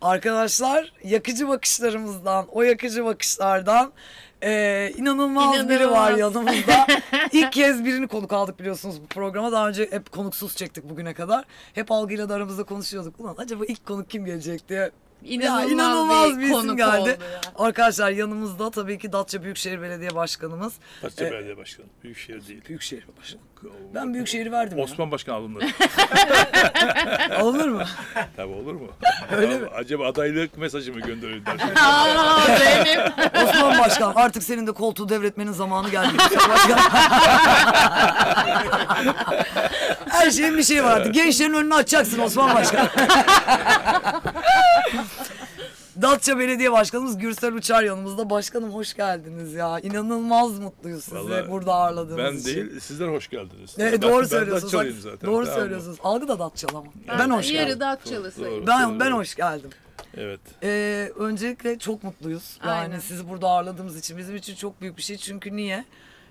Arkadaşlar yakıcı bakışlarımızdan, o yakıcı bakışlardan inanılmaz biri var yanımızda. İlk kez birini konuk aldık biliyorsunuz bu programa. Daha önce hep konuksuz çektik bugüne kadar. Hep Algı'yla da aramızda konuşuyorduk. Ulan acaba ilk konuk kim gelecek diye. İnanılmaz bir isim geldi. Arkadaşlar yanımızda tabii ki Datça Büyükşehir Belediye Başkanımız. Datça Belediye Başkanı. Büyükşehir değil. Büyükşehir Başkanı. Ben Büyükşehir'i verdim. Osman Başkan alınır. Alınır mı? Tabii olur mu? Öyle mi? Acaba adaylık mesajı mı gönderirler? Zeynep. Osman Başkan artık senin de koltuğu devretmenin zamanı geldi. Her şeyin bir şeyi vardı. Gençlerin önünü açacaksın Osman Başkan. Datça Belediye Başkanımız Gürsel Uçar yanımızda. Başkanım hoş geldiniz ya. İnanılmaz mutluyuz sizi vallahi burada ağırladığınız için. Ben değil, sizler hoş geldiniz. Doğru söylüyorsunuz. Ben Datçalıyım zaten. Doğru söylüyorsunuz. Algı da Datçalı ama. Ben hoş geldim. Yarı Datçalı sayılır. Ben hoş geldim. Evet. Öncelikle çok mutluyuz. Yani aynen, sizi burada ağırladığımız için. Bizim için çok büyük bir şey. Çünkü niye?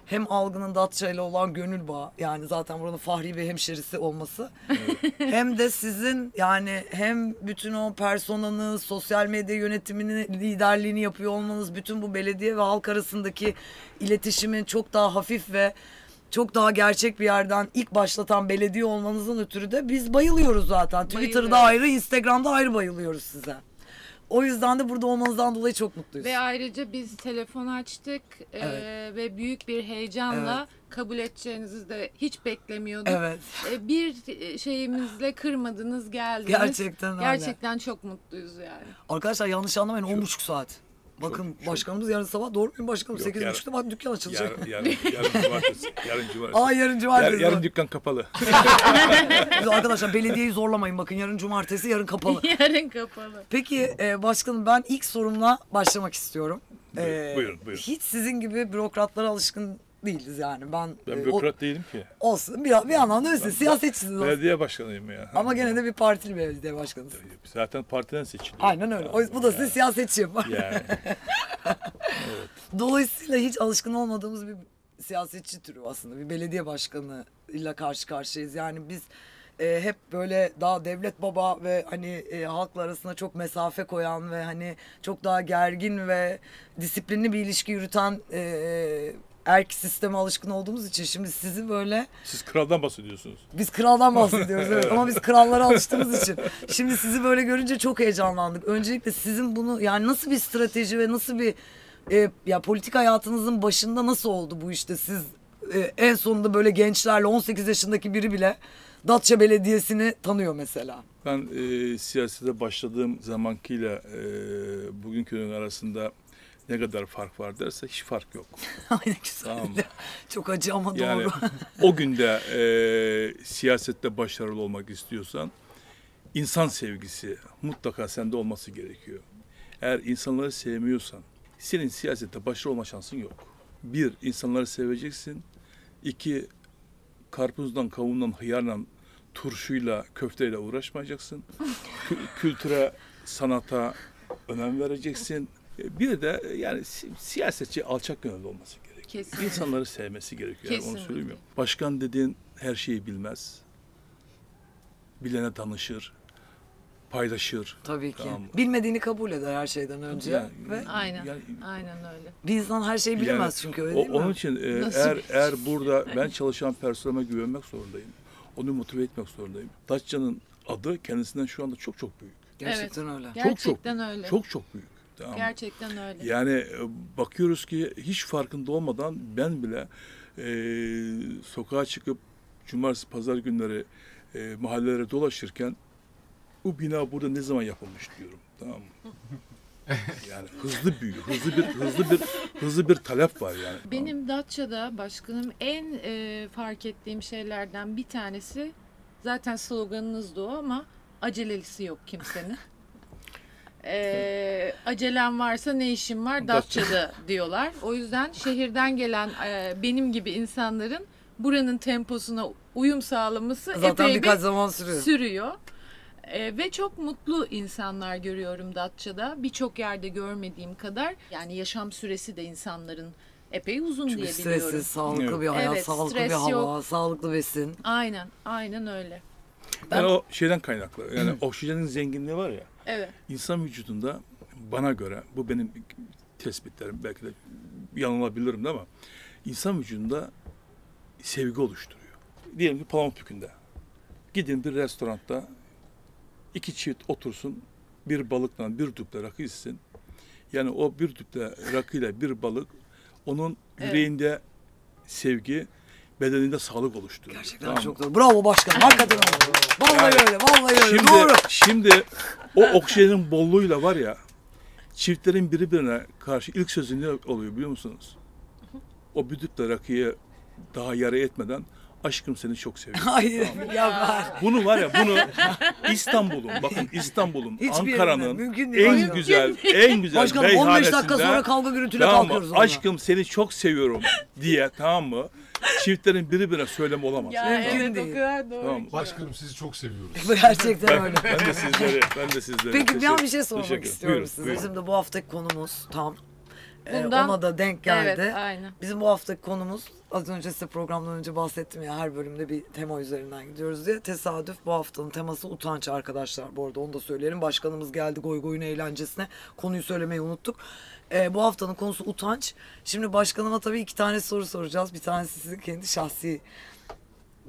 Hem Algı'nın Datça ile olan gönül bağı, yani zaten buranın fahri ve hemşerisi olması. Evet. Hem de sizin, yani hem bütün o personanız, sosyal medya yönetimini, liderliğini yapıyor olmanız, bütün bu belediye ve halk arasındaki iletişimin çok daha hafif ve çok daha gerçek bir yerden ilk başlatan belediye olmanızın ötürü de biz bayılıyoruz zaten. Bayılıyoruz. Twitter'da ayrı, Instagram'da ayrı bayılıyoruz size. O yüzden de burada olmanızdan dolayı çok mutluyuz. Ve ayrıca biz telefon açtık, evet, ve büyük bir heyecanla, evet, kabul edeceğinizi de hiç beklemiyorduk. Evet. Bir şeyimizle kırmadınız, geldiniz. Gerçekten öyle. Gerçekten çok mutluyuz yani. Arkadaşlar yanlış anlamayın, 10,5 saat. Bakın çok, başkanımız yarın sabah, doğru muyum başkanım? 8.30'da bak dükkan açılacak. Yarın cumartesi. Aa, yarın cumartesi. Yarın dükkan kapalı. Arkadaşlar belediyeyi zorlamayın, bakın yarın cumartesi, yarın kapalı. Yarın kapalı. Peki başkanım, ben ilk sorumla başlamak istiyorum. Buyurun. Hiç sizin gibi bürokratlara alışkın değiliz yani. Ben bürokrat değilim ki. Olsun, bir anlamda öyle, siyasetçisiniz. Belediye başkanıyım ya. Ama gene de bir partili belediye başkanısınız. Zaten partiden seçiliyor. Aynen öyle. Yani, bu da size siyasetçi yapar. Yani. Evet. Dolayısıyla hiç alışkın olmadığımız bir siyasetçi türü aslında. Bir belediye başkanıyla karşı karşıyayız. Yani biz hep böyle daha devlet baba ve hani halkla arasına çok mesafe koyan ve hani çok daha gergin ve disiplinli bir ilişki yürüten erk sisteme alışkın olduğumuz için şimdi sizi böyle... Siz kraldan bahsediyorsunuz. Biz kraldan bahsediyoruz, evet. Ama biz krallara alıştığımız için. Şimdi sizi böyle görünce çok heyecanlandık. Öncelikle sizin bunu, yani nasıl bir strateji ve nasıl bir... ya politik hayatınızın başında nasıl oldu bu işte? Siz en sonunda böyle gençlerle, 18 yaşındaki biri bile Datça Belediyesi'ni tanıyor mesela. Ben siyasete başladığım zamankiyle bugünkünün arasında ne kadar fark var derse hiç fark yok. Aynen, güzel. Tamam. Çok acı ama doğru. Yani o günde siyasette başarılı olmak istiyorsan insan sevgisi mutlaka sende olması gerekiyor. Eğer insanları sevmiyorsan senin siyasette başarılı olma şansın yok. Bir, insanları seveceksin. İki, karpuzdan, kavundan, hıyarla, turşuyla, köfteyle uğraşmayacaksın. Kültüre, sanata önem vereceksin. Bir de yani siyasetçi alçak gönüllü olması gerekiyor. Kesinlikle. İnsanları sevmesi gerekiyor. Yani onu söylemiyorum. Başkan dediğin her şeyi bilmez. Bilene danışır, paylaşır. Tabii ki. Tamam. Bilmediğini kabul eder her şeyden önce. Yani, ve aynen öyle. Bir insan her şeyi bilemez yani, çünkü öyle değil mi? Onun için eğer burada ben çalışan personelime güvenmek zorundayım. Onu motive etmek zorundayım. Datça'nın adı kendisinden şu anda çok çok büyük. Gerçekten evet, öyle. Gerçekten öyle. Çok çok büyük. Tamam. Gerçekten öyle. Yani bakıyoruz ki hiç farkında olmadan ben bile sokağa çıkıp cumartesi pazar günleri mahallelere dolaşırken bu bina burada ne zaman yapılmış diyorum. Tamam mı? Yani hızlı büyüyor. Hızlı bir talep var yani. Benim Datça'da başkanım en fark ettiğim şeylerden bir tanesi, zaten sloganınız da o, ama acelelisi yok kimsenin. Acelem varsa ne işim var Datça'da diyorlar. O yüzden şehirden gelen benim gibi insanların buranın temposuna uyum sağlaması zaten epey birkaç zaman sürüyor. Ve çok mutlu insanlar görüyorum Datça'da. Birçok yerde görmediğim kadar. Yani yaşam süresi de insanların epey uzun diye biliyorum. Çünkü stressiz, sağlıklı bir hayat, evet, sağlıklı bir hava, yok, sağlıklı besin. Aynen öyle. Yani o şeyden kaynaklı. Yani oksijenin zenginliği var ya. Evet. İnsan vücudunda bana göre, bu benim tespitlerim, belki de yanılabilirim ama insan vücudunda sevgi oluşturuyor. Diyelim ki Pamukkale'de. Gidin bir restoranda iki çift otursun, bir balıkla bir düple rakı içsin. Yani o bir düple rakıyla bir balık onun yüreğinde sevgi, bedeninde sağlık oluşturuyor. Gerçekten tamam, çok doğru. Bravo başkanım. Hakikaten bravo. Vallahi yani, öyle. Vallahi öyle. Şimdi, doğru. Şimdi o oksijenin bolluğuyla var ya, çiftlerin birbirine karşı ilk sözü ne oluyor biliyor musunuz? O bir düple rakıyı daha yara etmeden, aşkım seni çok seviyorum. Hayır. Tamam. Ya var. Bunu var ya, bunu İstanbul'un, bakın İstanbul'un, Ankara'nın en güzel, en güzel başkanım, 15 dakika sonra kavga gürültüyle tamam kalkıyoruz. Onunla. Aşkım seni çok seviyorum diye, tamam mı? Çiftlerin birbirine söylemi olamaz. Ya tamam, evet, tamam, o kadar doğru. Tamam. Başkanım sizi çok seviyoruz. Gerçekten öyle. Ben de sizleri. Peki bir şey sormak istiyorum size. Bizim de bu haftaki konumuz tam. Bundan, ona da denk geldi. Evet, aynen. Bizim bu haftaki konumuz, az önce size programdan önce bahsettim ya, her bölümde bir tema üzerinden gidiyoruz diye. Tesadüf bu haftanın teması utanç arkadaşlar. Bu arada onu da söyleyelim. Başkanımız geldi goy goyun eğlencesine. Konuyu söylemeyi unuttuk. Bu haftanın konusu utanç. Şimdi başkanıma tabii iki tane soru soracağız. Bir tanesi sizin kendi şahsi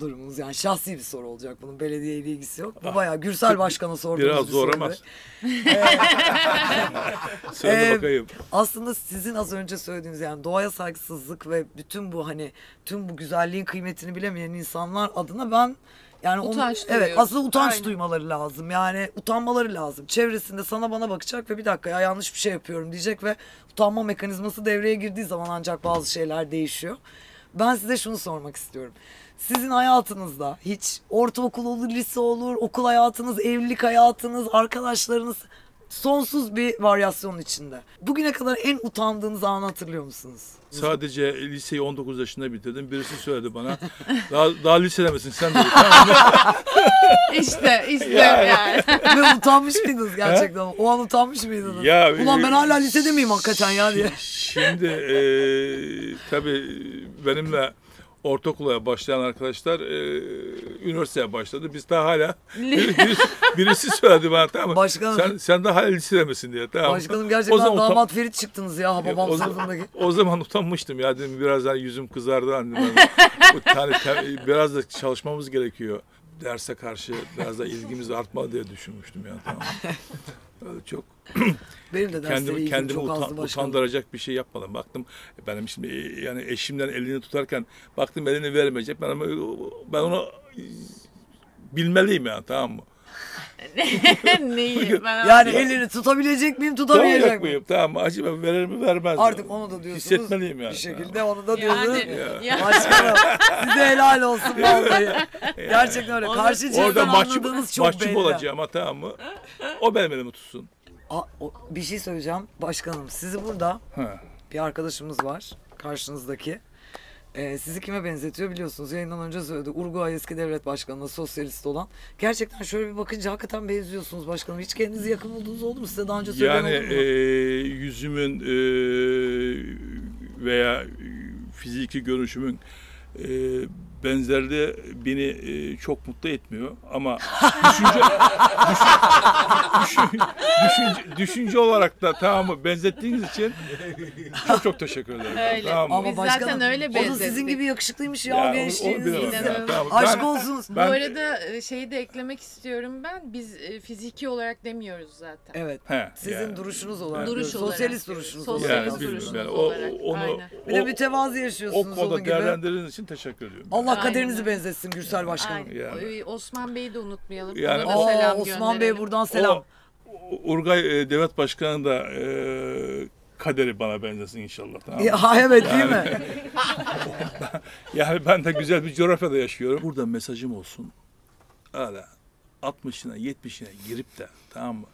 durumunuz, yani şahsi bir soru olacak, bunun belediyeyle ilgisi yok. Bu bayağı Gürsel Başkan'a sorduğumuz biraz zor ama. Bakayım. Aslında sizin az önce söylediğiniz, yani doğaya saygısızlık ve bütün bu, hani tüm bu güzelliğin kıymetini bilemeyen insanlar adına ben yani utanç onu, evet, aslında utanç aynen duymaları lazım. Yani utanmaları lazım. Çevresinde sana bana bakacak ve bir dakika ya yanlış bir şey yapıyorum diyecek ve utanma mekanizması devreye girdiği zaman ancak bazı şeyler değişiyor. Ben size şunu sormak istiyorum. Sizin hayatınızda hiç ortaokul olur, lise olur, okul hayatınız, evlilik hayatınız, arkadaşlarınız sonsuz bir varyasyonun içinde. Bugüne kadar en utandığınız anı hatırlıyor musunuz? Sadece liseyi 19 yaşında bitirdim. Birisi söyledi bana, daha lise demesin sen de. İşte yani. Ve utanmış mıydınız gerçekten? O an utanmış mıydınız? Ya, ulan ben hala lisede miyim hakikaten ya diye. Şimdi tabii benimle ortaokula başlayan arkadaşlar üniversiteye başladı. Biz daha hala birisi söyledi bana, tamam mı? Sen daha hala lisedemesin diye. Tamam. Başkanım gerçekten damat Ferit çıktınız ya babam sırtındaki. O zaman utanmıştım ya, dedim birazdan yüzüm kızardı. Biraz da çalışmamız gerekiyor. Derse karşı biraz da ilgimiz artmalı diye düşünmüştüm ya, tamam. Çok benim de kendimi utandıracak bir şey yapmadım. Baktım benim şimdi yani eşimden elini tutarken baktım elini vermeyecek. Ben onu bilmeliyim yani, tamam mı? Neyi? Yani elini tutabilecek miyim, tutamayacak mıyım? Tamam mı? Acaba verir mi vermez mi? Artık onu da diyorsunuz. Hissetmeliyim yani. Bir şekilde onu da diyorsunuz. Yani. Başkanım size helal olsun vallahi. Gerçekten öyle. Karşı cinsten anladığınız çok belli. Mahcup olacağım, tamam mı? O benim elimi tutsun. Bir şey söyleyeceğim başkanım. Sizi burada bir arkadaşımız var karşınızdaki. Sizi kime benzetiyor biliyorsunuz, yayından önce söyledi. Uruguay eski devlet başkanına, sosyalist olan. Gerçekten şöyle bir bakınca hakikaten benziyorsunuz başkanım. Hiç kendinizi yakın bulduğunuz oldu mu? Size daha önce söyleyen oldu mu? Yani yüzümün veya fiziki görünüşümün benzerliği beni çok mutlu etmiyor ama düşünce olarak da tamam benzettiğiniz için çok teşekkür ederim. Öyle. Tamam. Ama biz başkanım, zaten öyle benzettik. O da sizin gibi yakışıklıymış ya, gençliğiniz. Tamam. Aşk olsun. Bu arada şeyi de eklemek istiyorum ben. Biz fiziki olarak demiyoruz zaten. Evet. Sizin yani, duruşunuz olarak. Sosyalist duruşunuz olarak. Sosyalist duruşunuz olarak. Bir de mütevazi yaşıyorsunuz onun gibi. O konuda değerlendirdiğiniz için teşekkür ediyorum. Allah aynen kaderinizi benzetsin Gürsel Başkanım. Yani. Osman Bey'i de unutmayalım. Yani, Osman Bey buradan selam. Uruguay Devlet Başkanı da kaderi bana benzesin inşallah. Tamam. Evet yani, değil mi? Yani ben de güzel bir coğrafyada yaşıyorum. Burada mesajım olsun. Hala 60'ına 70'ine girip de, tamam mı?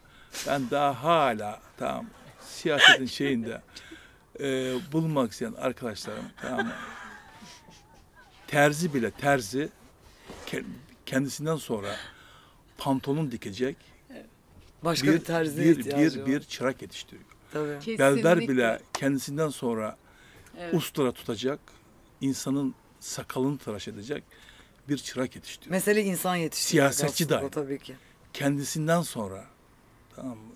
Ben daha hala tamam siyasetin şeyinde bulunmak isteyen arkadaşlarım, tamam mı? Terzi bile terzi kendisinden sonra pantolon dikecek. Başka bir terziye ihtiyacı var. Bir çırak yetiştiriyor. Tabii. Berber bile kendisinden sonra ustura tutacak, insanın sakalını tıraş edecek bir çırak yetiştiriyor. Mesele insan yetiştiriyor. Siyasetçi dahi. Tabii ki. Kendisinden sonra Tamam mı?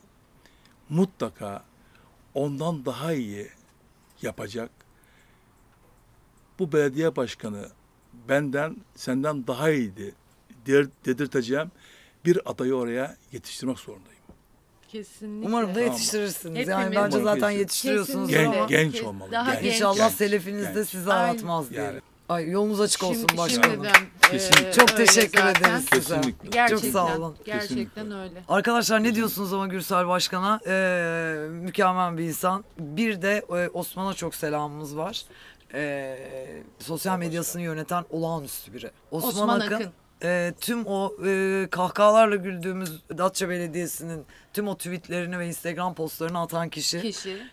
Mutlaka ondan daha iyi yapacak. Bu belediye başkanı benden, senden daha iyiydi dedirteceğim bir adayı oraya yetiştirmek zorundayım. Kesinlikle. Umarım da yetiştirirsiniz. Tamam. Yani bence zaten yetiştiriyorsunuz. Genç olmalı. Genç. İnşallah selefiniz de sizi ağlatmaz diye. Yani. Ay, yolunuz açık olsun başkanım. Çok teşekkür ederiz size. Çok sağ olun. Gerçekten öyle. Arkadaşlar ne diyorsunuz ama Gürsel Başkan'a? Mükemmel bir insan. Bir de Osman'a çok selamımız var. Sosyal medyasını yöneten olağanüstü biri. Osman Akın. Tüm o kahkahalarla güldüğümüz Datça Belediyesi'nin tüm o tweetlerini ve Instagram postlarını atan kişi.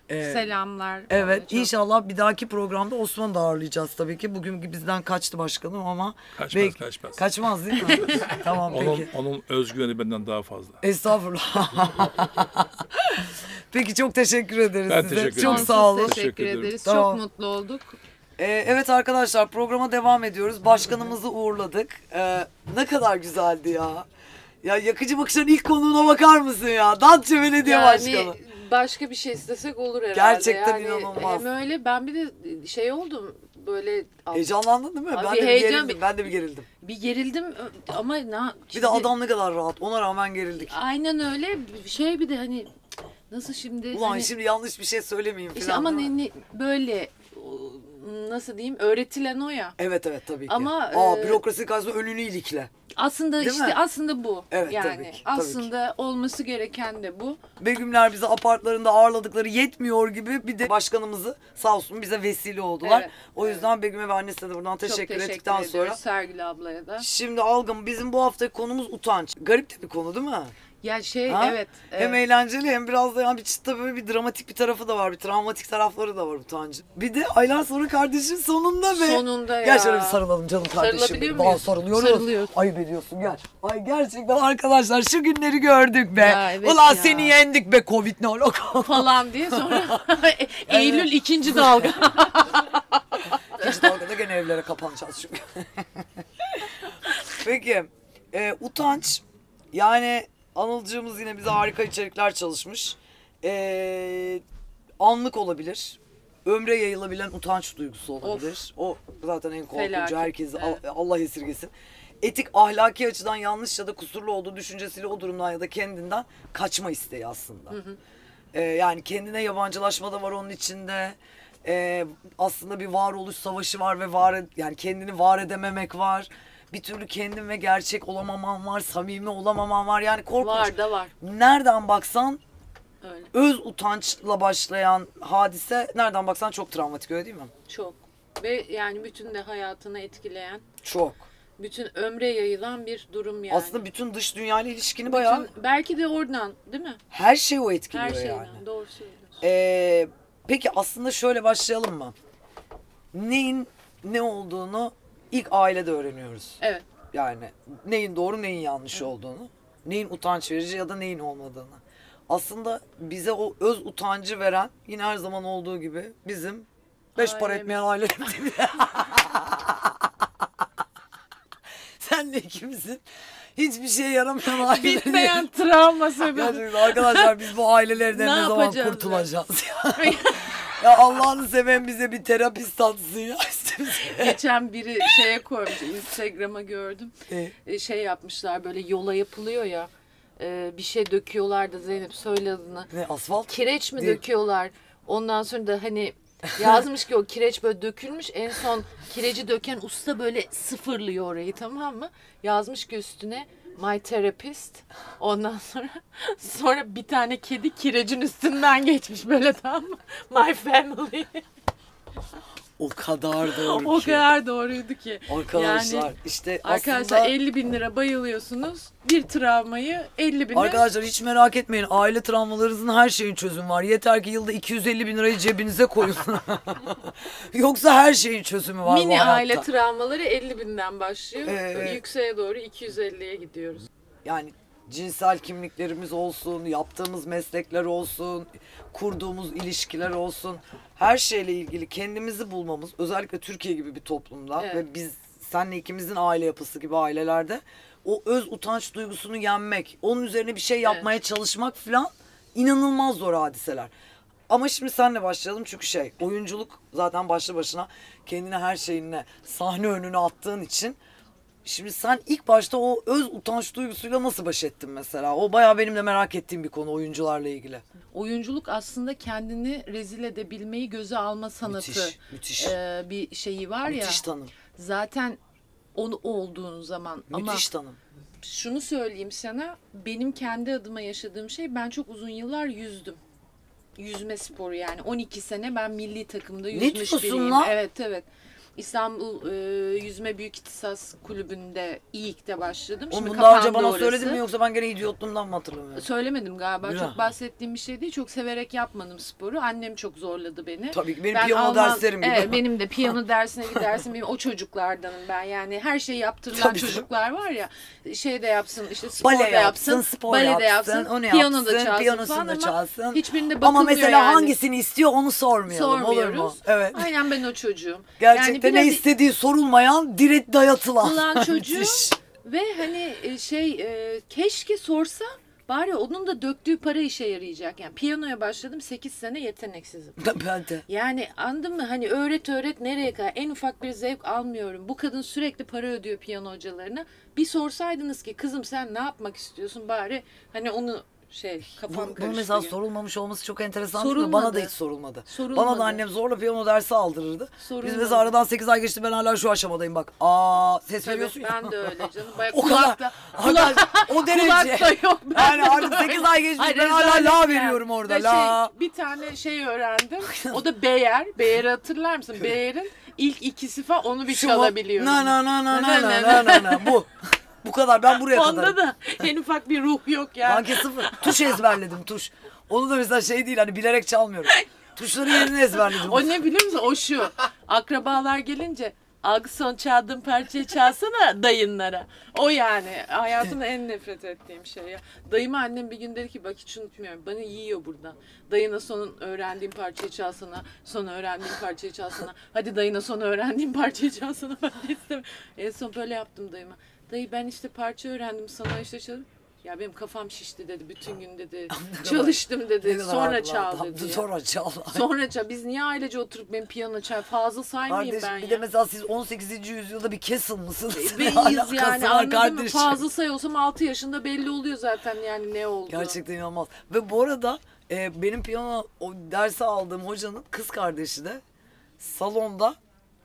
Selamlar. Evet, inşallah bir dahaki programda Osman'ı da ağırlayacağız tabii ki. Bugün bizden kaçtı başkanım ama. Kaçmaz. Kaçmaz değil mi? Tamam peki. Onun özgüveni benden daha fazla. Estağfurullah. Peki çok teşekkür ederiz size. Çok sağ olun. Teşekkür ederiz. Tamam. Çok mutlu olduk. Evet arkadaşlar, programa devam ediyoruz. Başkanımızı uğurladık. Ne kadar güzeldi ya. Ya Yakıcı Bakış'ın ilk konuğuna bakar mısın ya? Datça Belediye Başkanı. Başka bir şey istesek olur herhalde. Gerçekten yani, inanılmaz. Hem öyle, ben bir de şey oldum böyle. Heyecanlandın değil mi? Abi, ben de bir gerildim. Bir gerildim ama bir de adam ne kadar rahat, ona rağmen gerildik. Aynen öyle. Şey bir de hani nasıl şimdi. Ulan hani, şimdi yanlış bir şey söylemeyeyim falan. İşte ama böyle nasıl diyeyim, öğretilen o ya. Evet tabii ki. Ama bürokrasi karşısında önünü ilikle. Aslında değil işte mi? Aslında bu. Evet, yani tabii ki, aslında tabii ki. Olması gereken de bu. Begümler bizi apartlarında ağırladıkları yetmiyor gibi bir de başkanımızı sağ olsun bize vesile oldular. Evet, o yüzden Begüm'e ve annesine de buradan teşekkür ettikten sonra. Sergül ablaya da. Şimdi Algım, bizim bu haftaki konumuz utanç. Garip de bir konu değil mi? Ya evet. Hem eğlenceli hem biraz da yani bir çıtta böyle bir dramatik bir tarafı da var. Bir travmatik tarafları da var utancın. Bir de aylar sonra kardeşim sonunda be. Sonunda ya. Gel şöyle bir sarılalım canım kardeşim. Sarılabiliyor muyuz? Sarılıyoruz. Ayıp ediyorsun gel. Ay gerçekten arkadaşlar şu günleri gördük be. Ya, evet. Ulan ya. Seni yendik be Covid ne alaka falan diye sonra Eylül ikinci dalga. İkinci dalgada gene evlere kapanacağız çünkü. Peki utanç yani... Anılcığımız yine bize harika içerikler çalışmış. Anlık olabilir. Ömre yayılabilen utanç duygusu olabilir. Of. O zaten en korkuncu. Felaket. Herkesi evet. Allah esirgesin. Etik, ahlaki açıdan yanlış ya da kusurlu olduğu düşüncesiyle o durumdan ya da kendinden kaçma isteği aslında. Hı hı. Yani kendine yabancılaşma da var onun içinde. Aslında bir varoluş savaşı var ve yani kendini var edememek var. Bir türlü kendim ve gerçek olamaman var, samimi olamaman var. Yani korkunç. Var da var. Nereden baksan öyle. Öz utançla başlayan hadise nereden baksan çok travmatik, öyle değil mi? Çok. Ve yani bütün de hayatını etkileyen. Çok. Bütün ömre yayılan bir durum yani. Aslında bütün dış dünyayla ilişkini bayağı. Belki de oradan değil mi? Her şey o etkiliyor yani. Her şeyden yani. Doğru söylüyorsun. Peki aslında şöyle başlayalım mı? Neyin ne olduğunu... İlk ailede öğreniyoruz. Evet. Yani neyin doğru neyin yanlış olduğunu. Neyin utanç verici ya da neyin olmadığını. Aslında bize o öz utancı veren yine her zaman olduğu gibi bizim beş para etmeyen ailemiz. Senle ikimizin hiçbir şeye yaramayan aileleri. Bitmeyen travma sebebi. Arkadaşlar biz bu ailelerden ne zaman kurtulacağız ya. Ya Allah'ını seven bize bir terapist atsın ya. Geçen biri şeye koymuş, Instagram'a gördüm. Şey yapmışlar, böyle yola yapılıyor ya. Bir şey döküyorlar da Zeynep söyle adını. Ne, asfalt? Kireç mi döküyorlar? Ondan sonra da hani yazmış ki o kireç böyle dökülmüş. En son kireci döken usta böyle sıfırlıyor orayı, tamam mı? Yazmış ki üstüne my therapist. Ondan sonra bir tane kedi kirecin üstünden geçmiş böyle, tamam mı? My family. O kadar doğru ki. O kadar doğruydu ki. Arkadaşlar yani, işte arkadaşlar aslında... 50.000 lira bayılıyorsunuz. Bir travmayı 50.000 lira. Arkadaşlar hiç merak etmeyin. Aile travmalarınızın her şeyin çözümü var. Yeter ki yılda 250.000 lirayı cebinize koyun. Yoksa her şeyin çözümü var. Mini aile travmaları 50.000'den başlıyor. Yükseğe doğru 250'ye gidiyoruz. Yani cinsel kimliklerimiz olsun, yaptığımız meslekler olsun, kurduğumuz ilişkiler olsun. Her şeyle ilgili kendimizi bulmamız, özellikle Türkiye gibi bir toplumda ve biz senle ikimizin aile yapısı gibi ailelerde o öz utanç duygusunu yenmek, onun üzerine bir şey yapmaya çalışmak falan inanılmaz zor hadiseler. Ama şimdi senle başlayalım çünkü şey, oyunculuk zaten başlı başına kendine her şeyinle sahne önüne attığın için. Şimdi sen ilk başta o öz utanç duygusuyla nasıl baş ettin mesela? O bayağı benim de merak ettiğim bir konu oyuncularla ilgili. Oyunculuk aslında kendini rezil edebilmeyi göze alma sanatı. Müthiş, müthiş. Bir şeyi var ya. Müthiş tanım. Zaten onu olduğun zaman. Müthiş tanım. Şunu söyleyeyim sana, benim kendi adıma yaşadığım şey, ben çok uzun yıllar yüzdüm. Yüzme sporu yani. 12 sene ben milli takımda yüzmüş biriyim. Lan? Evet, evet. İstanbul Yüzme Büyük İhtisas Kulübü'nde İİK'te başladım. Şimdi bunu daha önce bana söyledin mi yoksa ben gene idiotluğumdan mı hatırlamıyorum? Söylemedim galiba. Ya. Çok bahsettiğim bir şey değil. Çok severek yapmadım sporu. Annem çok zorladı beni. Tabii ki benim ben piyano derslerim gibi. Evet, benim de piyano dersine gidersin. Benim o çocuklardanım ben. Yani her şeyi yaptırılan tabii çocuklar var ya. Şey de yapsın, işte spor da yapsın, bale de yapsın, onu yapsın, piyano da çalsın, piyanosunu da çalsın. Hiçbirinde bakılmıyor. Ama mesela yani hangisini istiyor onu sormuyoruz. Olur mu? Evet. Aynen ben o çocuğum. Gerçekten. Yani ne istediği sorulmayan, direkt dayatılan çocuğu ve hani şey, keşke sorsa bari, onun da döktüğü para işe yarayacak. Yani piyanoya başladım, 8 sene yeteneksizim. Ben de. Yani anladın mı? Hani öğret nereye kadar, en ufak bir zevk almıyorum. Bu kadın sürekli para ödüyor piyano hocalarına. Bir sorsaydınız ki kızım sen ne yapmak istiyorsun bari, hani onu şey, kafam karıştı. Bu mesela sorulmamış olması çok enteresan. Bana da hiç sorulmadı. Bana da annem zorla piyano dersi aldırırdı. Biz mesela aradan 8 ay geçti, ben hala şu aşamadayım bak. Aa, ses veriyorsun ya. Ben de öyle canım. O kulakta, o derece. Kulakta yok. Yani artık 8 ay geçti, ben hala la veriyorum orada. La. Şey, bir tane şey öğrendim. O da Beyer. Beyer'i hatırlar mısın? Beyer'in ilk 2 sıfa onu bir çalabiliyorum. Na na na na na na na. Bu. Bu kadar, ben buraya kadar. Onda da en ufak bir ruh yok yani. Banke sıfır. Tuş ezberledim, tuş. Onu da mesela şey değil, hani bilerek çalmıyorum. Tuşların yerini ezberledim. O ne biliyor musun? O şu. Akrabalar gelince Algı son çaldığım parçayı çalsana dayınlara. O yani hayatımda en nefret ettiğim şey ya. Dayıma annem bir gün dedi ki, bak hiç unutmuyorum, bana yiyor buradan. Dayına son öğrendiğim parçayı çalsana, son öğrendiğim parçayı çalsana. Hadi dayına son öğrendiğim parçayı çalsana. En son böyle yaptım dayıma. Dayı ben işte parça öğrendim sana işte çaldım. Ya benim kafam şişti dedi. Bütün gün dedi. Çalıştım dedi. Sonra çal dedi. Sonra çal. Sonra çal. Biz niye ailece oturup benim piyano çal? Fazla saymayayım kardeş, ben bir ya. Bir de mesela siz 18. yüzyılda bir kesin mısınız? Beyiz yani, anladın mı? Fazla say olsam 6 yaşında belli oluyor zaten yani ne oldu. Gerçekten inanılmaz. Ve bu arada benim piyano dersi aldığım hocanın kız kardeşi de salonda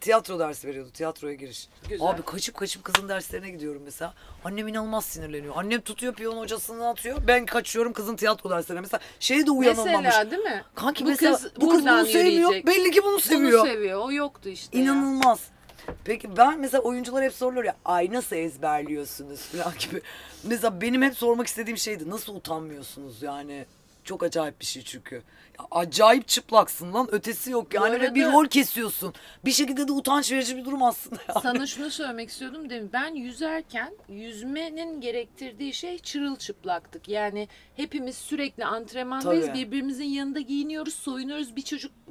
tiyatro dersi veriyordu. Tiyatroya giriş. Güzel. Abi kaçıp kızın derslerine gidiyorum mesela. Annem inanılmaz sinirleniyor. Annem tutuyor piyano hocasını atıyor. Ben kaçıyorum kızın tiyatro derslerine. Mesela şeye de uyanılmamış. Mesela değil mi? Kanki bu kız bunu sevmiyor. Belli ki bunu seviyor. Bunu seviyor. O yoktu işte. İnanılmaz. Ya. Peki ben mesela oyuncular hep soruyor ya. Ay nasıl ezberliyorsunuz falan gibi. Mesela benim hep sormak istediğim şeydi. Nasıl utanmıyorsunuz yani? Çok acayip bir şey çünkü. Ya, acayip çıplaksın lan. Ötesi yok yani. Arada, bir rol kesiyorsun. Bir şekilde de utanç verici bir durum aslında. Yani. Sana şunu söylemek istiyordum değil mi? Ben yüzerken yüzmenin gerektirdiği şey çırılçıplaktık. Yani hepimiz sürekli antrenmandayız. Tabii. Birbirimizin yanında giyiniyoruz, soyunuyoruz.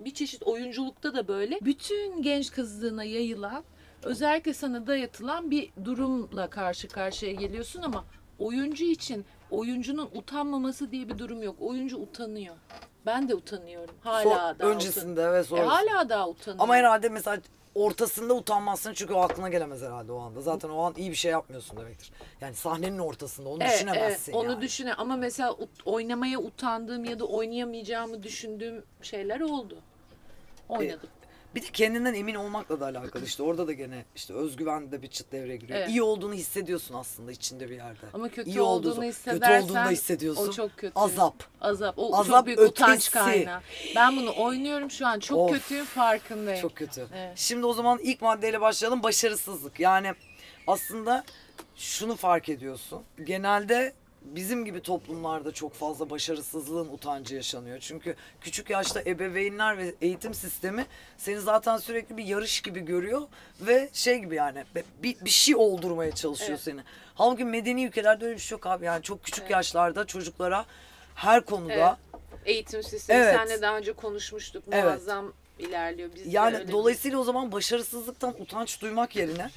Bir çeşit oyunculukta da böyle. Bütün genç kızlığına yayılan, özellikle sana dayatılan bir durumla karşı karşıya geliyorsun ama oyuncu için oyuncunun utanmaması diye bir durum yok. Oyuncu utanıyor. Ben de utanıyorum. Hala daha öncesinde ve sonrasında. Hala daha utanıyorum. Ama herhalde mesela ortasında utanmazsın çünkü o aklına gelemez herhalde o anda. Zaten o an iyi bir şey yapmıyorsun demektir. Yani sahnenin ortasında onu düşünemezsin. Evet, onu yani düşüne. Ama mesela oynamaya utandığım ya da oynayamayacağımı düşündüğüm şeyler oldu. Oynadım. Bir de kendinden emin olmakla da alakalı işte. Orada da gene işte özgüven de bir çıt devreye giriyor. Evet. İyi olduğunu hissediyorsun aslında içinde bir yerde. Ama kötü İyi olduğunu hissedersen kötü olduğunu hissediyorsun. O çok kötü. Azap. O azap çok büyük ötesi. Utanç kaynağı. Ben bunu oynuyorum şu an. Çok kötüyüm farkındayım. Çok kötü. Evet. Şimdi o zaman ilk maddeyle başlayalım. Başarısızlık. Yani aslında şunu fark ediyorsun. Genelde bizim gibi toplumlarda çok fazla başarısızlığın utancı yaşanıyor. Çünkü küçük yaşta ebeveynler ve eğitim sistemi seni zaten sürekli bir yarış gibi görüyor ve şey gibi yani bir şey oldurmaya çalışıyor seni. Halbuki medeni ülkelerde öyle bir şey yok abi. Yani çok küçük yaşlarda çocuklara her konuda eğitim sistemi seninle daha önce konuşmuştuk. Muazzam ilerliyor. Biz yani dolayısıyla o zaman başarısızlıktan utanç duymak yerine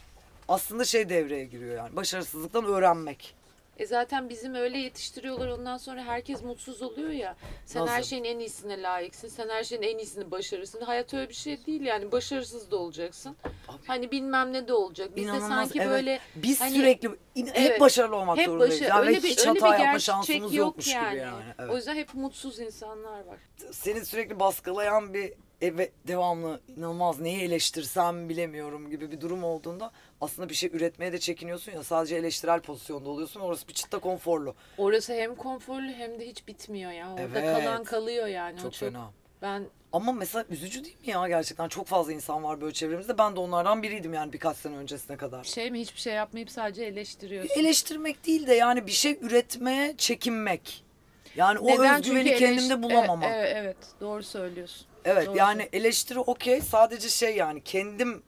aslında şey devreye giriyor yani, başarısızlıktan öğrenmek. Zaten bizim öyle yetiştiriyorlar, ondan sonra herkes mutsuz oluyor ya. Sen nasıl? Her şeyin en iyisine layıksın, sen her şeyin en iyisini başarırsın. Hayat öyle bir şey değil yani, başarısız da olacaksın. Abi, hani bilmem ne de olacak. Biz inanılmaz, de sanki evet, böyle... Biz hani, sürekli hep evet, başarılı olmak hep zorundayız. Yani öyle hiç bir, hata öyle bir yapma şansımız yokmuş yani. Gibi yani. Evet. O yüzden hep mutsuz insanlar var. Seni sürekli baskılayan bir... Evet, devamlı inanılmaz neyi eleştirsem bilemiyorum gibi bir durum olduğunda aslında bir şey üretmeye de çekiniyorsun ya, sadece eleştirel pozisyonda oluyorsun. Orası bir çıtta konforlu. Orası hem konforlu hem de hiç bitmiyor ya. Orada evet, kalan kalıyor yani. Çok fena. Ben... Ama mesela üzücü değil mi ya gerçekten? Çok fazla insan var böyle çevremizde. Ben de onlardan biriydim yani birkaç sene öncesine kadar. Şey mi, hiçbir şey yapmayıp sadece eleştiriyorsun? Eleştirmek değil de yani bir şey üretmeye çekinmek. Yani neden? O özgüveni kendimde bulamamak. Evet, evet, doğru söylüyorsun. Evet, doğru. Yani eleştiri okey, sadece şey yani kendim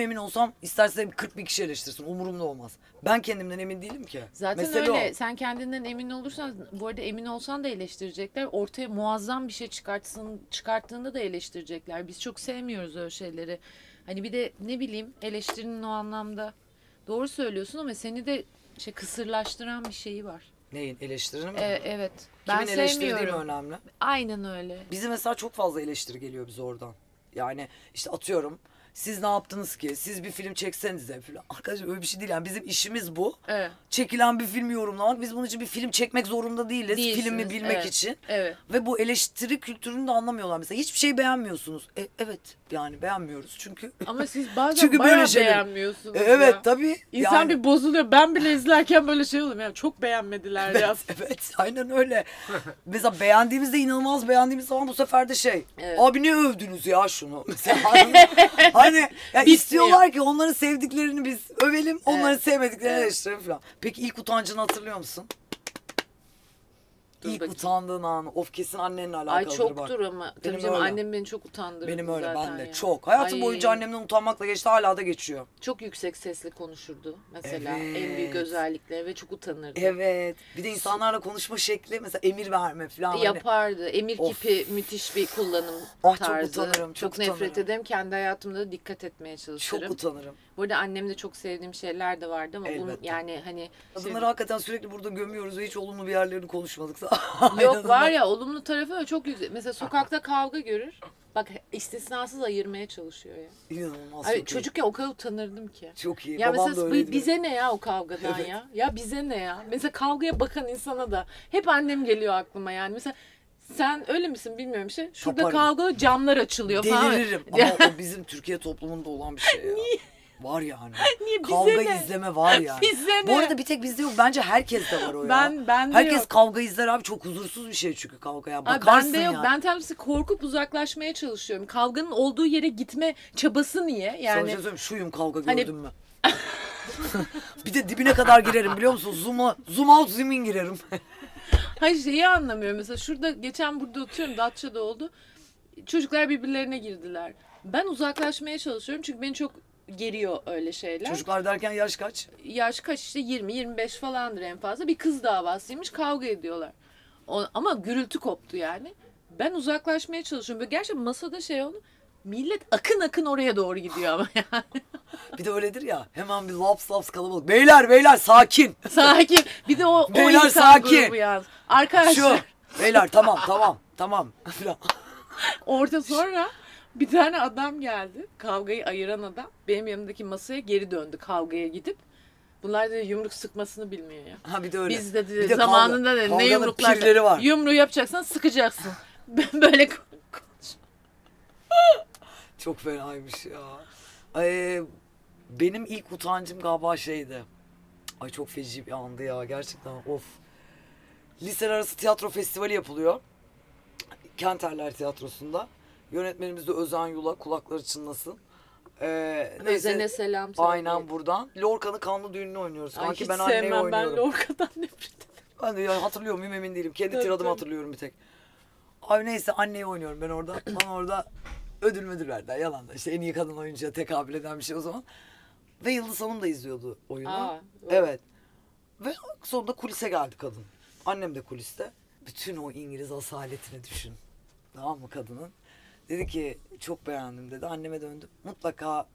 emin olsam isterse 40 bin kişi eleştirsin, umurumda olmaz. Ben kendimden emin değilim ki. Zaten mesele öyle o. Sen kendinden emin olursan, bu arada emin olsan da eleştirecekler. Ortaya muazzam bir şey çıkarttığında da eleştirecekler. Biz çok sevmiyoruz öyle şeyleri. Hani bir de ne bileyim, eleştirinin o anlamda doğru söylüyorsun ama seni de şey, kısırlaştıran bir şeyi var. Neyin? Eleştirinin mi? Evet. Kimin ben eleştirdiği mi önemli? Aynen öyle. Bizi mesela çok fazla eleştiri geliyor biz oradan. Yani işte atıyorum, siz ne yaptınız ki? Siz bir film çeksenize falan. Arkadaşlar öyle bir şey değil yani, bizim işimiz bu. Evet. Çekilen bir filmi yorumlamak. Biz bunun için bir film çekmek zorunda değiliz. Değilsiniz. Filmi bilmek evet, için. Evet. Ve bu eleştiri kültürünü de anlamıyorlar mesela. Hiçbir şey beğenmiyorsunuz. Evet yani beğenmiyoruz çünkü. Ama siz bazen çünkü bayağı böyle beğenmiyorsunuz. Evet ya, tabii. İnsan yani... bir bozuluyor. Ben bile izlerken böyle şey oluyorum. Yani çok beğenmediler evet, ya. Evet aynen öyle. Mesela beğendiğimizde, inanılmaz beğendiğimiz zaman bu sefer de şey. Evet. Abi ne övdünüz ya şunu? Mesela hani ya istiyorlar ki onların sevdiklerini biz övelim, onların evet, sevmediklerini evet, eleştirelim falan. Peki ilk utancını hatırlıyor musun? Dur ilk bakayım, utandığın anı. Of, kesin annenle alakalıdır bak. Ay çoktur bak, ama. Benim tabii canım, annem beni çok utandırdı. Benim öyle, ben de yani, çok. Hayatım ay, boyunca annemden utanmakla geçti, hala da geçiyor. Çok yüksek sesli konuşurdu mesela. Evet. En büyük özellikle ve çok utanırdı. Evet. Bir de insanlarla konuşma şekli, mesela emir verme falan. Yapardı. Emir kipi müthiş bir kullanım tarzı. Çok utanırım. Çok nefret ederim. Kendi hayatımda da dikkat etmeye çalışırım. Çok utanırım. Burada annemde çok sevdiğim şeyler de vardı ama bunun yani hani. Kadınları hakikaten sürekli burada gömüyoruz ve hiç olumlu bir yerlerini konuşmadık. Yok var ya, olumlu tarafı da çok yüksek. Mesela sokakta kavga görür. Bak istisnasız ayırmaya çalışıyor ya. İnanılmaz. Abi, çocuk ya, o kadar utanırdım ki. Çok iyi. Ya babam mesela da öyleydi. Bize ne ya o kavgadan evet, ya. Ya bize ne ya. Mesela kavgaya bakan insana da hep annem geliyor aklıma yani. Mesela sen öyle misin bilmiyorum bir şey. Şurada kavga, camlar açılıyor deliririm falan. Deliririm ama o bizim Türkiye toplumunda olan bir şey ya. Niye? Var yani. Niye, kavga ne? İzleme var yani. Bu arada bir tek bizde yok. Bence herkes de var o ya. Ben de herkes yok, kavga izler abi. Çok huzursuz bir şey çünkü kavga ya. Bakarsın ya. Ben de yok. Yani. Ben temsilcisi korkup uzaklaşmaya çalışıyorum. Kavganın olduğu yere gitme çabası niye? Yani. Söyleyeceğim, şuyum kavga gördün mü? Bir de dibine kadar girerim biliyor musun? Zoom out, zoom in girerim. Hayır şeyi anlamıyorum. Mesela şurada geçen burada oturuyorum. Datça'da oldu. Çocuklar birbirlerine girdiler. Ben uzaklaşmaya çalışıyorum çünkü beni çok geriyor öyle şeyler. Çocuklar derken yaş kaç? Yaş kaç işte 20-25 falandır en fazla. Bir kız davasıymış, kavga ediyorlar. Ama gürültü koptu yani. Ben uzaklaşmaya çalışıyorum. Böyle gerçekten masada şey oldu. Millet akın oraya doğru gidiyor ama yani. Bir de öyledir ya. Hemen bir laps kalabalık. Beyler sakin. Sakin. Bir de o beyler, insan sakin grubu yalnız. Arkadaşlar. Şu. Beyler tamam. Orada sonra bir tane adam geldi, kavgayı ayıran adam, benim yanımdaki masaya geri döndü kavgaya gidip. Bunlar da yumruk sıkmasını bilmiyor ya. Ha bir de öyle. Biz de zamanında kavga, ne yumruklar pirleri var. Yumruğu yapacaksan sıkacaksın. Böyle konuşma. Çok fenaymış ya. Benim ilk utancım galiba şeydi. Ay çok feci bir andı ya gerçekten, of. Liseler arası tiyatro festivali yapılıyor. Kenterler Tiyatrosu'nda. Yönetmenimiz de Özen Yula, kulakları çınlasın. Özen'e selam. Aynen buradan. Lorca'nın kanlı düğününü oynuyoruz. Ay, sanki ben anneyi oynuyorum. Ben Lorca'dan nefret ederim. Ben de yani hatırlıyor muyum emin değilim. Kendi tiradımı hatırlıyorum bir tek. Abi neyse anneyi oynuyorum ben orada. Bana orada ödül verdiler. Yalan da işte en iyi kadın oyuncuya tekabül eden bir şey o zaman. Ve Yıldız Hanım da izliyordu oyunu. Evet. Ve sonunda kulise geldi kadın. Annem de kuliste. Bütün o İngiliz asaletini düşün. Tamam mı kadının? Dedi ki çok beğendim dedi. Anneme döndüm. Mutlaka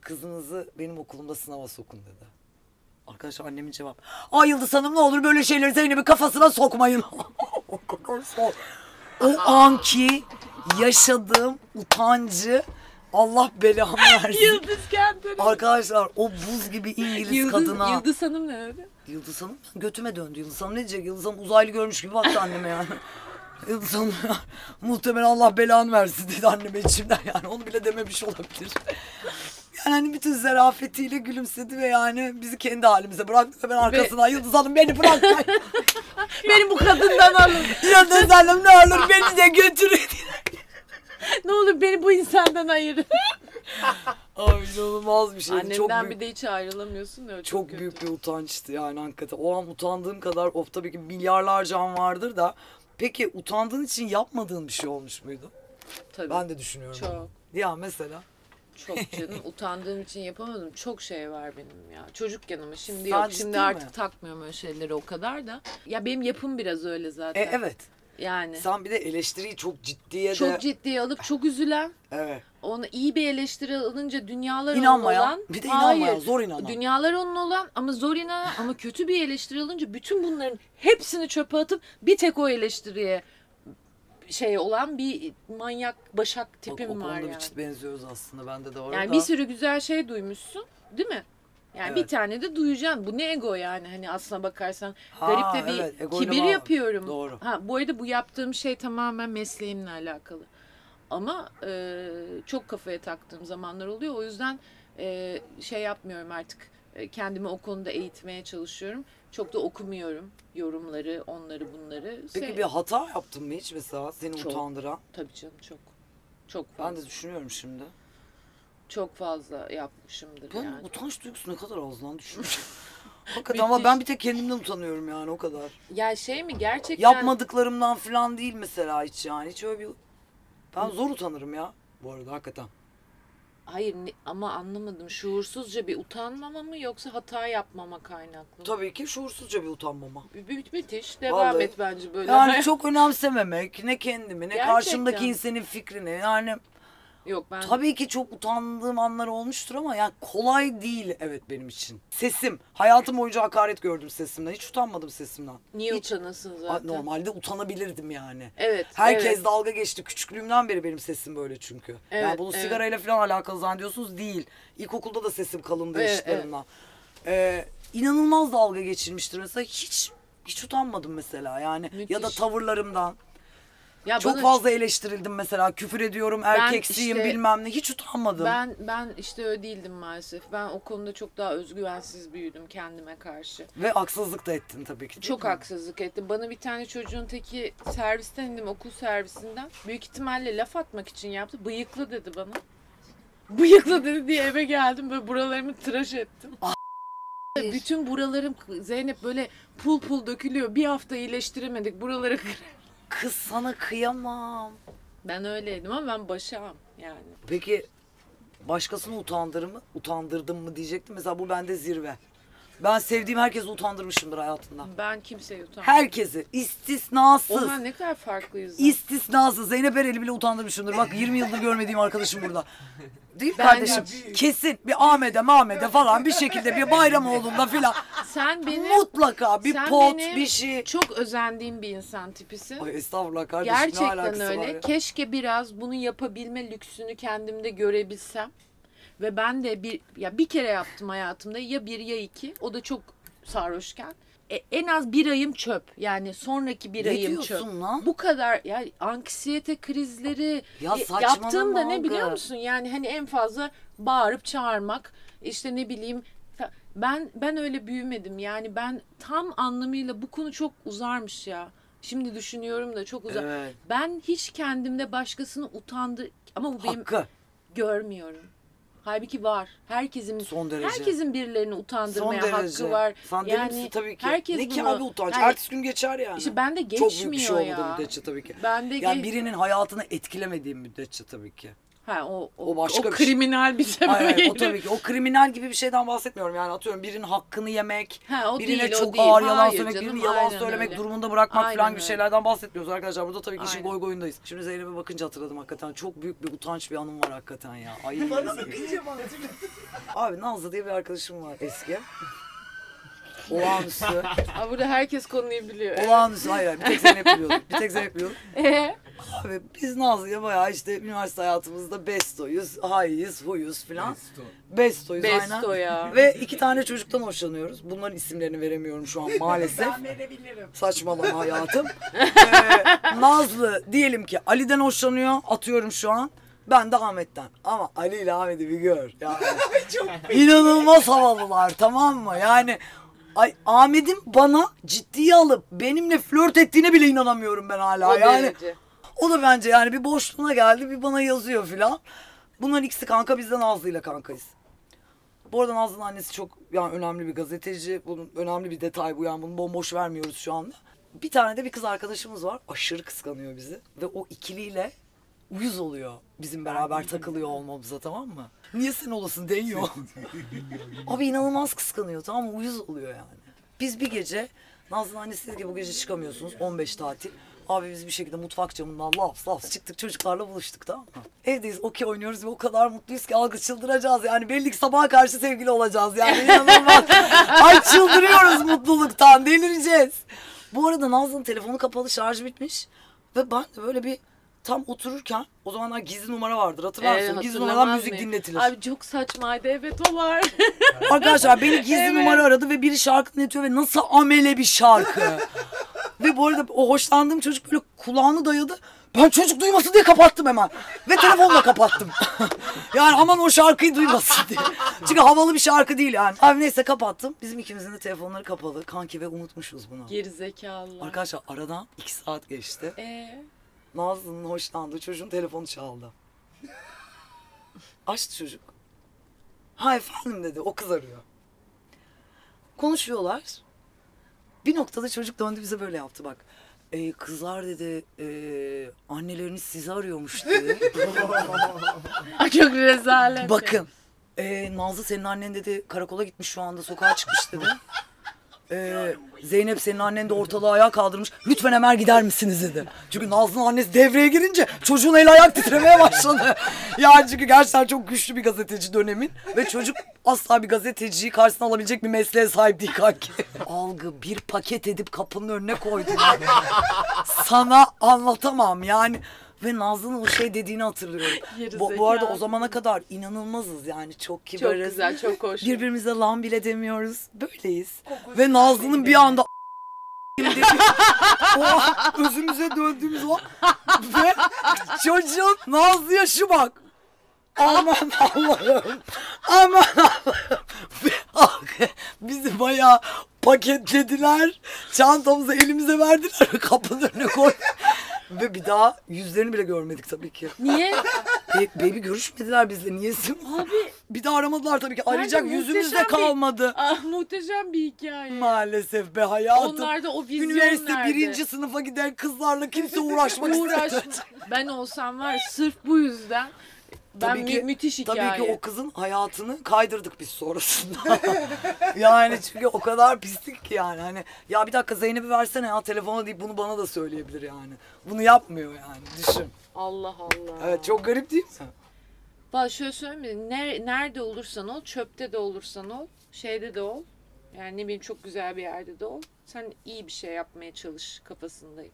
kızınızı benim okulumda sınava sokun dedi. Arkadaşlar annemin cevabı, ay Yıldız Hanım ne olur böyle şeyleri Zeynep'in kafasına sokmayın. O anki yaşadığım utancı Allah belamı versin. Yıldız kendini. Arkadaşlar o buz gibi İngiliz Yıldız, kadına. Yıldız Hanım ne öyle? Yıldız Hanım götüme döndü. Yıldız Hanım ne diyecek? Yıldız Hanım uzaylı görmüş gibi baktı anneme yani. Yıldız Hanım muhtemelen Allah belanı versin dedi anneme içimden yani. Onu bile dememiş olabilir. Yani hani bütün zarafetiyle gülümsedi ve yani bizi kendi halimize bıraktı ve ben arkasından Yıldız Hanım beni bıraktı. Beni bu kadından alın. Yıldız Hanım ne olur beni de götürün. Ne olur beni bu insandan ayırın. Abi inanılmaz bir şeydi. Annemden çok büyük, bir de hiç ayrılamıyorsun da. Çok büyük bir utançtı yani hakikaten. O an utandığım kadar of tabii ki milyarlarca an vardır da. Peki utandığın için yapmadığın bir şey olmuş muydu? Tabii. Ben de düşünüyorum. Çok. Onu. Ya mesela. Çok canım. Utandığım için yapamadım. Çok şey var benim ya. Çocukken ama şimdi yok. Sadece şimdi artık mi? Takmıyorum öyle şeyleri o kadar da. Ya benim yapım biraz öyle zaten. Evet. Yani. Sen bir de eleştiriyi çok ciddiye çok ciddiye alıp çok üzülen. Evet. Onu iyi bir eleştiri alınca dünyalar inanmayan, onun olan. Bir de inanmayan, hayır, zor inanan. Dünyalar onun olan ama zor inanan ama kötü bir eleştiri alınca bütün bunların hepsini çöpe atıp bir tek o eleştiriye şey olan bir manyak başak tipim var yani. O konuda yani. Bir çift benziyoruz aslında bende de var. Yani bir sürü güzel şey duymuşsun değil mi? Yani evet. Bir tane de duyacaksın. Bu ne ego yani hani aslına bakarsan garip de bir evet. Kibir yapıyorum. Doğru. Ha, bu arada bu yaptığım şey tamamen mesleğimle alakalı. Ama çok kafaya taktığım zamanlar oluyor. O yüzden şey yapmıyorum artık. Kendimi o konuda eğitmeye çalışıyorum. Çok da okumuyorum yorumları, onları bunları. Peki bir hata yaptın mı hiç mesela seni çok utandıran? Tabii canım çok. Çok fazla. Ben de düşünüyorum şimdi. Çok fazla yapmışımdır ben yani. Ben utanç duygusu ne kadar ağzından düşmüşüm. Hakikaten ama ben bir tek kendimden utanıyorum yani o kadar. Ya şey mi gerçekten? Yapmadıklarımdan falan değil mesela hiç yani. Hiç öyle bir... Ben zor utanırım ya bu arada hakikaten. Hayır ama anlamadım. Şuursuzca bir utanmama mı yoksa hata yapmama kaynaklı mı? Tabii ki şuursuzca bir utanmama. Müthiş. Devam vallahi, et bence böyle. Yani çok önemsememek. Ne kendimi ne gerçekten karşımdaki insanın fikrini yani. Yok ben. Tabii ki çok utandığım anlar olmuştur ama yani kolay değil evet benim için. Sesim. Hayatım boyunca hakaret gördüm sesimden. Hiç utanmadım sesimden. Niye hiç utanasın zaten? Normalde utanabilirdim yani. Evet. Herkes dalga geçti. Küçüklüğümden beri benim sesim böyle çünkü. Evet, yani bunu sigarayla falan alakalı zannediyorsunuz değil. İlkokulda da sesim kalındı işlerimden. Evet. İnanılmaz dalga geçilmiştir mesela. Hiç utanmadım mesela yani. Müthiş. Ya da tavırlarımdan. Ya çok fazla eleştirildim mesela küfür ediyorum erkeksiyim işte, bilmem ne hiç utanmadım. Ben işte öyle değildim maalesef. Ben o konuda çok daha özgüvensiz büyüdüm kendime karşı. Ve haksızlık da ettin tabii ki. Çok haksızlık ettim. Bana bir tane çocuğun teki servisten indim okul servisinden. Büyük ihtimalle laf atmak için yaptı. Bıyıklı dedi bana. Bıyıklı dedi diye eve geldim böyle buralarımı tıraş ettim. Bütün buralarım Zeynep böyle pul pul dökülüyor. Bir hafta iyileştiremedik buraları kız sana kıyamam. Ben öyleydim ama ben başağım yani. Peki başkasını utandırdım mı diyecektim. Mesela bu bende zirve. Ben sevdiğim herkesi utandırmışımdır hayatımda. Ben kimseyi utandırdım. Herkesi. İstisnasız. Onlar ne kadar farklıyız. İstisnasız. Zeynep Erel'i bile utandırmışımdır. Bak 20 yıldır görmediğim arkadaşım burada. Değil mi ben kardeşim? Hiç... Kesin bir Ahmet'e falan bir şekilde bir Bayramoğlu'nda filan. Sen benim mutlaka bir pot bir şey. Çok özendiğim bir insan tipisin. Ay estağfurullah kardeşim. Gerçekten öyle. Keşke biraz bunu yapabilme lüksünü kendimde görebilsem. Ve ben de bir kere yaptım hayatımda ya 1 ya 2. O da çok sarhoşken. En az bir ayım çöp. Yani sonraki bir ayım çöp. Lan? Bu kadar yani anksiyete krizleri ya yaptığımda ne biliyor musun? Yani hani en fazla bağırıp çağırmak işte ne bileyim ben öyle büyümedim. Yani ben tam anlamıyla bu konu çok uzarmış ya. Şimdi düşünüyorum da çok uzar. Evet. Ben hiç kendimde başkasını ama bu benim görmüyorum. Halbuki var. Herkesin birilerini utandırmaya hakkı var. Son yani tabii ki. Herkes ne ki abi utanç. Yani, ertesi gün geçer yani. İşte bende geçmiyor ya. Çok büyük bir şey oldu müddetçe tabii ki. Yani birinin hayatını etkilemediğim müddetçe tabii ki. Ha, o başka o bir kriminal bir sebebiyle. O tabii ki. O kriminal gibi bir şeyden bahsetmiyorum. Yani atıyorum birinin hakkını yemek, birine değil, çok ağır yalan söylemek, birinin yalan söylemek öyle. Durumunda bırakmak aynen falan gibi şeylerden bahsetmiyoruz arkadaşlar. Burada tabii ki işin boy boyundayız. Şimdi Zeynep'e bakınca hatırladım hakikaten. Çok büyük bir utanç bir anım var hakikaten ya. Ay, bana bakınca mı hatırladım? Abi Nazlı diye bir arkadaşım var eski. Olağanüstü. Aa, burada herkes konuyu biliyor. Olağanüstü. Hayır. Bir tek Zeynep biliyorduk. Abi biz Nazlı'ya bayağı işte üniversite hayatımızda bestoyuz, hayiz, huyuz filan. Bestoyuz aynen. Ya. Ve 2 tane çocuktan hoşlanıyoruz. Bunların isimlerini veremiyorum şu an maalesef. Ben verebilirim. Saçmalama hayatım. Nazlı diyelim ki Ali'den hoşlanıyor. Atıyorum şu an. Ben de Ahmet'ten. Ama Ali ile Ahmet'i bir gör. Yani inanılmaz havalılar, tamam mı? Yani ay, Ahmet'in bana ciddiye alıp benimle flört ettiğine bile inanamıyorum ben hala. O yani derece. O da bence yani bir boşluğuna geldi, bir bana yazıyor filan. Bunların ikisi kanka, biz de Nazlı'yla kankayız. Bu arada Nazlı'nın annesi çok yani önemli bir gazeteci. Bunun önemli bir detay bu, yani bunu bomboş vermiyoruz şu anda. Bir tane de bir kız arkadaşımız var. Aşırı kıskanıyor bizi ve o ikiliyle uyuz oluyor bizim beraber takılıyor olmamıza, tamam mı? Niye sen olasın deniyor. Abi inanılmaz kıskanıyor, tamam mı? Uyuz oluyor yani. Biz bir gece, Nazlı'nın annesi dedi ki bu gece çıkamıyorsunuz, 15 tatil. Abi biz bir şekilde mutfak camından laps laps çıktık, çocuklarla buluştuk, tamam mı? Evdeyiz, okey oynuyoruz ve o kadar mutluyuz ki Algı çıldıracağız yani, belli ki sabaha karşı sevgili olacağız yani, inanılmaz. Ay çıldırıyoruz mutluluktan, delireceğiz. Bu arada Nazlı'nın telefonu kapalı, şarjı bitmiş ve ben de böyle bir tam otururken, o zamanlar gizli numara vardır, hatırlarsın. Gizli numaradan müzik dinletilir. Abi çok saçmaydı, evet o var. Arkadaşlar beni gizli numara aradı ve biri şarkı dinletiyor ve nasıl amele bir şarkı. Ve bu arada o hoşlandığım çocuk böyle kulağını dayadı. Ben çocuk duymasın diye kapattım hemen. Ve telefonla kapattım. Yani aman o şarkıyı duymasın diye. Çünkü havalı bir şarkı değil yani. Abi neyse kapattım. Bizim ikimizin de telefonları kapalı. Kanki ve unutmuşuz bunu. Gerizekalı. Arkadaşlar aradan 2 saat geçti. Nazlı'nın hoşlandığı çocuğun telefonu çaldı. Açtı çocuk. Ha efendim dedi, o kız arıyor. Konuşuyorlar. Bir noktada çocuk döndü bize böyle yaptı bak. Kızlar dedi, anneleriniz sizi arıyormuş dedi. Çok rezalet. Bakın, Nazlı senin annen dedi karakola gitmiş, şu anda sokağa çıkmış dedi. Zeynep senin annen de ortalığı ayağa kaldırmış. Lütfen hemen gider misiniz dedi. Çünkü Nazlı'nın annesi devreye girince çocuğun el ayak titremeye başladı. Yani çünkü gerçekten çok güçlü bir gazeteci dönemin. Ve çocuk asla bir gazeteciyi karşısına alabilecek bir mesleğe sahip değil kanki. Algı bir paket edip kapının önüne koydu. Sana anlatamam yani. Ve Nazlı'nın o şey dediğini hatırlıyorum. Bu arada o zamana kadar inanılmazız yani, çok kibarız. Çok güzel, çok hoş. Birbirimize lan bile demiyoruz. Böyleyiz. Kokuş ve Nazlı'nın bir anda o özümüze döndüğümüz o ve çocuğun Nazlı'ya şu bak. Aman Allah'ım. Aman Allah'ım. Bizi bayağı paketlediler. Çantamızı elimize verdiler. Kapının önüne koy. Ve bir daha yüzlerini bile görmedik tabii ki. Niye? Baby görüşmediler bizle. Niyesin? Abi. Bir daha aramadılar tabii ki. Arayacak yüzümüz de kalmadı. Ah, muhteşem bir hikaye. Maalesef be hayatım. Onlar da o vizyonlardı. Üniversite 1. sınıfa giden kızlarla kimse uğraşmak istemedi. Ben olsam var sırf bu yüzden. Tabii ki, müthiş hikaye. Tabii ki o kızın hayatını kaydırdık biz sonrasında. Yani çünkü o kadar pislik ki yani. Hani, ya bir dakika Zeynep'i versene ya telefona deyip bunu bana da söyleyebilir yani. Bunu yapmıyor yani, düşün. Allah Allah. Evet, çok garip değil mi? Bak şöyle söyleyeyim, nerede olursan ol, çöpte de olursan ol, şeyde de ol. Yani ne bileyim çok güzel bir yerde de ol. Sen iyi bir şey yapmaya çalış kafasındayım.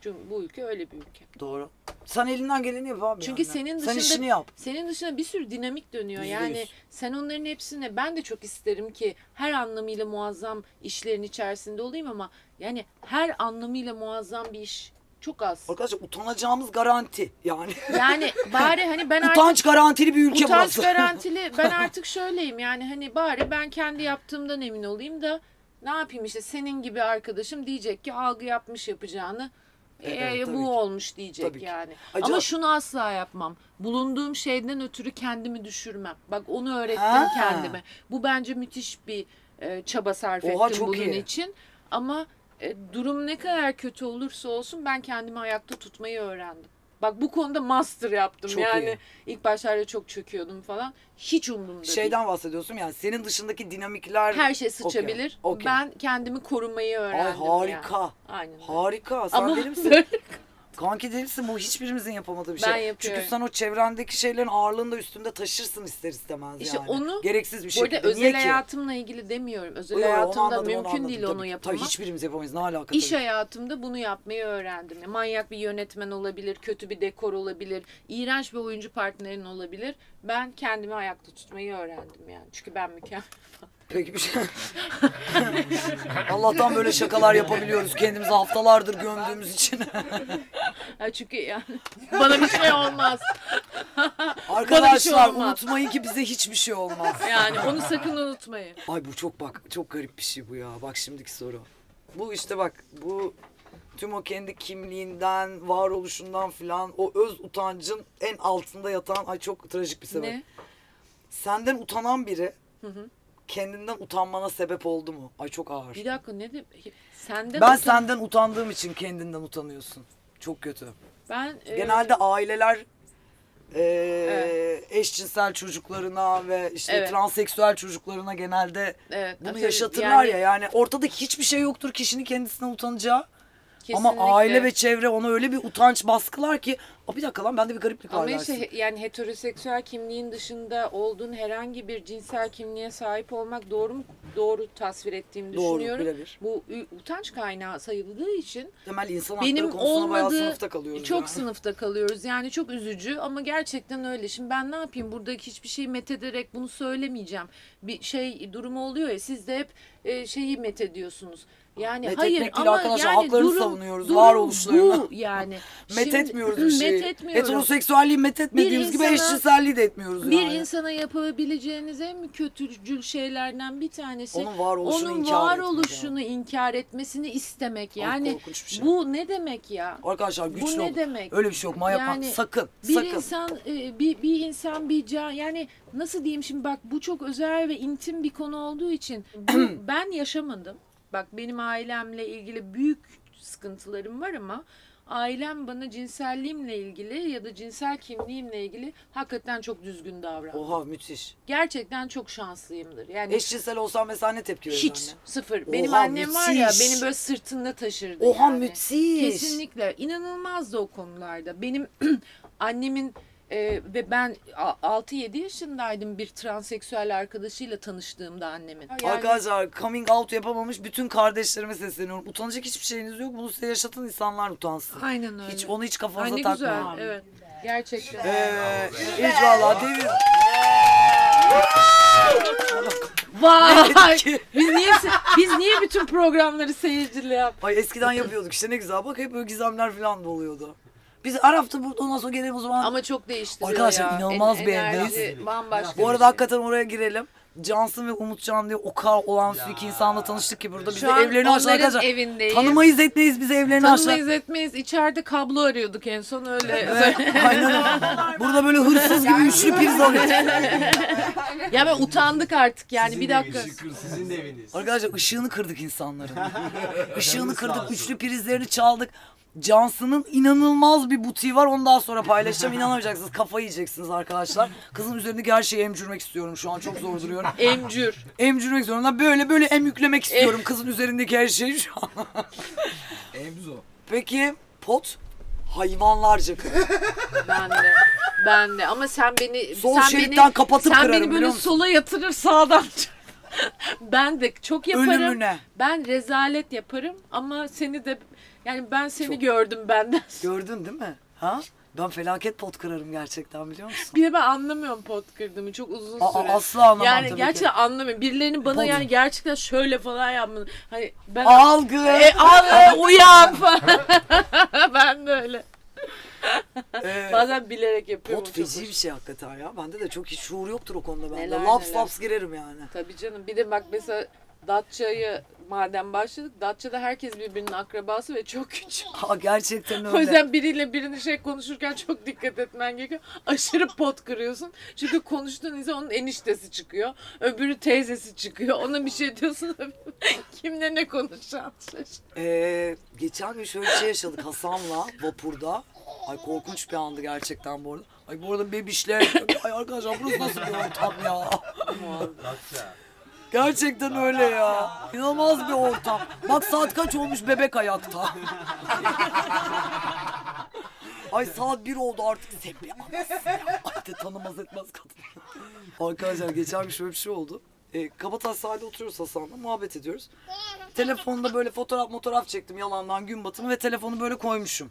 Çünkü bu ülke öyle bir ülke. Doğru. Sen elinden geleni yap abi. Çünkü yani senin dışında, sen işini yap. Senin dışında bir sürü dinamik dönüyor. Yani sen onların hepsine, ben de çok isterim ki her anlamıyla muazzam işlerin içerisinde olayım ama yani her anlamıyla muazzam bir iş çok az. Arkadaşlar utanacağımız garanti yani. Yani bari hani ben artık... Utanç garantili bir ülke burası. Utanç garantili. Ben artık şöyleyim yani hani bari ben kendi yaptığımdan emin olayım da ne yapayım işte, senin gibi arkadaşım diyecek ki Algı yapmış yapacağını. Evet, bu ki olmuş diyecek tabii yani. Ama şunu asla yapmam. Bulunduğum şeyden ötürü kendimi düşürmem. Bak onu öğrettim kendime. Bu bence müthiş bir çaba sarf ettim bunun için. Ama durum ne kadar kötü olursa olsun ben kendimi ayakta tutmayı öğrendim. Bak bu konuda master yaptım. Çok yani iyi. İlk başlarda çok çöküyordum falan. Hiç umurumda değil. Şeyden bahsediyorsun yani, senin dışındaki dinamikler. Her şey sıçabilir. Okay. Okay. Ben kendimi korumayı öğrendim. Ay harika. Yani. Aynen. Harika. Sen ama... deli misin? Kanki deli misin? Bu hiçbirimizin yapamadığı bir şey. Ben yapıyorum. Çünkü sen o çevrendeki şeylerin ağırlığını da üstünde taşırsın ister istemez yani. İşte onu gereksiz bir şekilde. Burada özel hayatımla ilgili demiyorum. Özel hayatımda anladım, mümkün değil onu yapamam. Tabii hiçbirimiz yapamayız. Ne alaka? İş hayatımda bunu yapmayı öğrendim. Yani manyak bir yönetmen olabilir, kötü bir dekor olabilir, iğrenç bir oyuncu partnerin olabilir. Ben kendimi ayakta tutmayı öğrendim yani. Çünkü ben mükemmel. Peki bir şey. Allah'tan böyle şakalar yapabiliyoruz. Kendimizi haftalardır gömdüğümüz için. Çünkü yani bana bir şey olmaz. Arkadaşlar şey olmaz. Unutmayın ki bize hiçbir şey olmaz. Yani onu sakın unutmayın. Ay bu çok bak çok garip bir şey bu ya. Bak şimdiki soru. Bu işte bak bu tüm o kendi kimliğinden, varoluşundan filan o öz utancın en altında yatan ay çok trajik bir sebep. Ne? Senden utanan biri. Hı. Kendinden utanmana sebep oldu mu? Ay çok ağır. Bir dakika ne de senden ben senden utandığım için kendinden utanıyorsun. Çok kötü. Ben genelde aileler evet. Eşcinsel çocuklarına ve işte evet. Transseksüel çocuklarına genelde evet, bunu yaşatırlar yani... ya. Yani ortada hiçbir şey yoktur kişinin kendisine utanacağı. Kesinlikle. Ama aile ve çevre ona öyle bir utanç baskılar ki bir dakika lan bende bir gariplik var dersin. Ama işte yani heteroseksüel kimliğin dışında olduğun herhangi bir cinsel kimliğe sahip olmak doğru mu? Doğru tasvir ettiğimi düşünüyorum. Bilebilir. Bu utanç kaynağı sayıldığı için temel insan hakları konusunda bayağı sınıfta kalıyoruz. Çok yani. Sınıfta kalıyoruz yani çok üzücü ama gerçekten öyle. Şimdi ben ne yapayım buradaki hiçbir şeyi methederek bunu söylemeyeceğim. Bir şey durumu oluyor ya siz de hep şeyi methediyorsunuz. Yani met hayır ama arkadaşlar, yani haklarını savunuyoruz, varoluşlarını. Yani. Methetmiyoruz bir şeyi. Heteroseksüelliği methetmediğimiz gibi eşcinselliği de etmiyoruz. Bir yani. İnsana yapabileceğiniz en kötücül şeylerden bir tanesi onun varoluşunu inkar etmesini istemek. Yani şey. Bu ne demek ya? Arkadaşlar güçlü bu ne demek? Öyle bir şey yok. Manyak yani, sakın. Bir insan bir can yani nasıl diyeyim şimdi bak bu çok özel ve intim bir konu olduğu için ben yaşamadım. Bak benim ailemle ilgili büyük sıkıntılarım var ama ailem bana cinselliğimle ilgili ya da cinsel kimliğimle ilgili hakikaten çok düzgün davrandı. Oha müthiş. Gerçekten çok şanslıyımdır. Yani eşcinsel olsam mesela ne tepki verirdim? Hiç anne? Sıfır. Oha, benim annem müthiş. Var ya beni böyle sırtında taşırdı. Oha yani. Müthiş. Kesinlikle inanılmazdı o konularda. Benim annemin ve ben 6-7 yaşındaydım bir transseksüel arkadaşıyla tanıştığımda annemin. Yani... Arkadaşlar coming out yapamamış bütün kardeşlerime sesleniyorum. Utanacak hiçbir şeyiniz yok. Bunu size yaşatan insanlar utansın. Aynen öyle. Hiç, onu hiç kafanıza takmayın. Güzel abi. Evet. Gerçekten. Hiç valla değil. Vay! Biz niye bütün programları seyircili yaptık? Ay eskiden yapıyorduk işte ne güzel. Bak hep böyle gizemler falan da oluyordu. Biz Araf'ta burada ondan sonra gelelim o zaman. Ama çok değiştiriyor arkadaşlar, ya. Arkadaşlar inanılmaz beğendiniz. Bambaşka bu arada şey. Hakikaten oraya girelim. Cansın ve Umutcan diye o kadar olan ya. İki insanla tanıştık ki burada. Bize evlerini açtılar arkadaşlar. Evindeyiz. Tanımayız etmeyiz bize evlerini açtılar. Tanımayız etmeyiz. İçeride kablo arıyorduk en son öyle. Evet, aynen. Burada böyle hırsız gibi üçlü pirza arıyorduk. Ya ben utandık artık yani sizin bir dakika. Sizin de eviniz. Arkadaşlar ışığını kırdık insanların. Işığını kırdık, üçlü prizlerini çaldık. Cansın'ın inanılmaz bir butiği var. Onu daha sonra paylaşacağım. İnanamayacaksınız. Kafayı yiyeceksiniz arkadaşlar. Kızın üzerindeki her şeyi emcürmek istiyorum şu an. Çok zor duruyorum. Emcür. Emcürmek istiyorum. Böyle emyüklemek istiyorum. Kızın üzerindeki her şeyi şu an. Emzo. Peki pot hayvanlarca kırıyor. Ben de. Ama sen beni... Sol şeritten kapatıp kırarım böyle sola yatırır sağdan. Ben de çok yaparım. Ölümüne. Ben rezalet yaparım ama seni de... Yani ben seni çok... gördüm benden. Gördün değil mi? Ha? Ben felaket pot kırarım gerçekten biliyor musun? Bir de ben anlamıyorum pot kırdığımı çok uzun süre. Asla anlamam yani tabii gerçekten ki. Anlamıyorum. Birilerinin bana yani gerçekten şöyle falan yapmadı. Hani ben... Algı! Uyan falan. Ben de öyle. Bazen bilerek yapıyorum. Pot feci bir şey hakikaten ya. Bende de çok hiç şuur yoktur o konuda bende. Laps laps girerim yani. Tabii canım. Bir de bak mesela Datça'yı madem başladık. Datça'da herkes birbirinin akrabası ve çok küçük. Aa, gerçekten öyle. O yüzden biriyle birini konuşurken çok dikkat etmen gerekiyor. Aşırı pot kırıyorsun. Çünkü konuştuğun insan onun eniştesi çıkıyor. Öbürü teyzesi çıkıyor. Ona bir şey diyorsun. Kimle ne konuşacağım? Geçen gün şöyle bir şey yaşadık Hasan'la vapurda. Ay korkunç bir andı gerçekten bu arada. Ay bu arada bebişler. Ay arkadaşlar burası nasıl bir ortam ya? Gerçekten öyle ya. İnanılmaz bir ortam. Bak saat kaç olmuş bebek ayakta. Ay saat 1 oldu artık. Sen bir anasın ya. Ay de tanımaz etmez kadın. Arkadaşlar geçen bir şöyle bir şey oldu. Kabataş sahilde oturuyoruz Hasan'la, muhabbet ediyoruz. Telefonda böyle fotoğraf çektim yalandan gün batımı ve telefonu böyle koymuşum.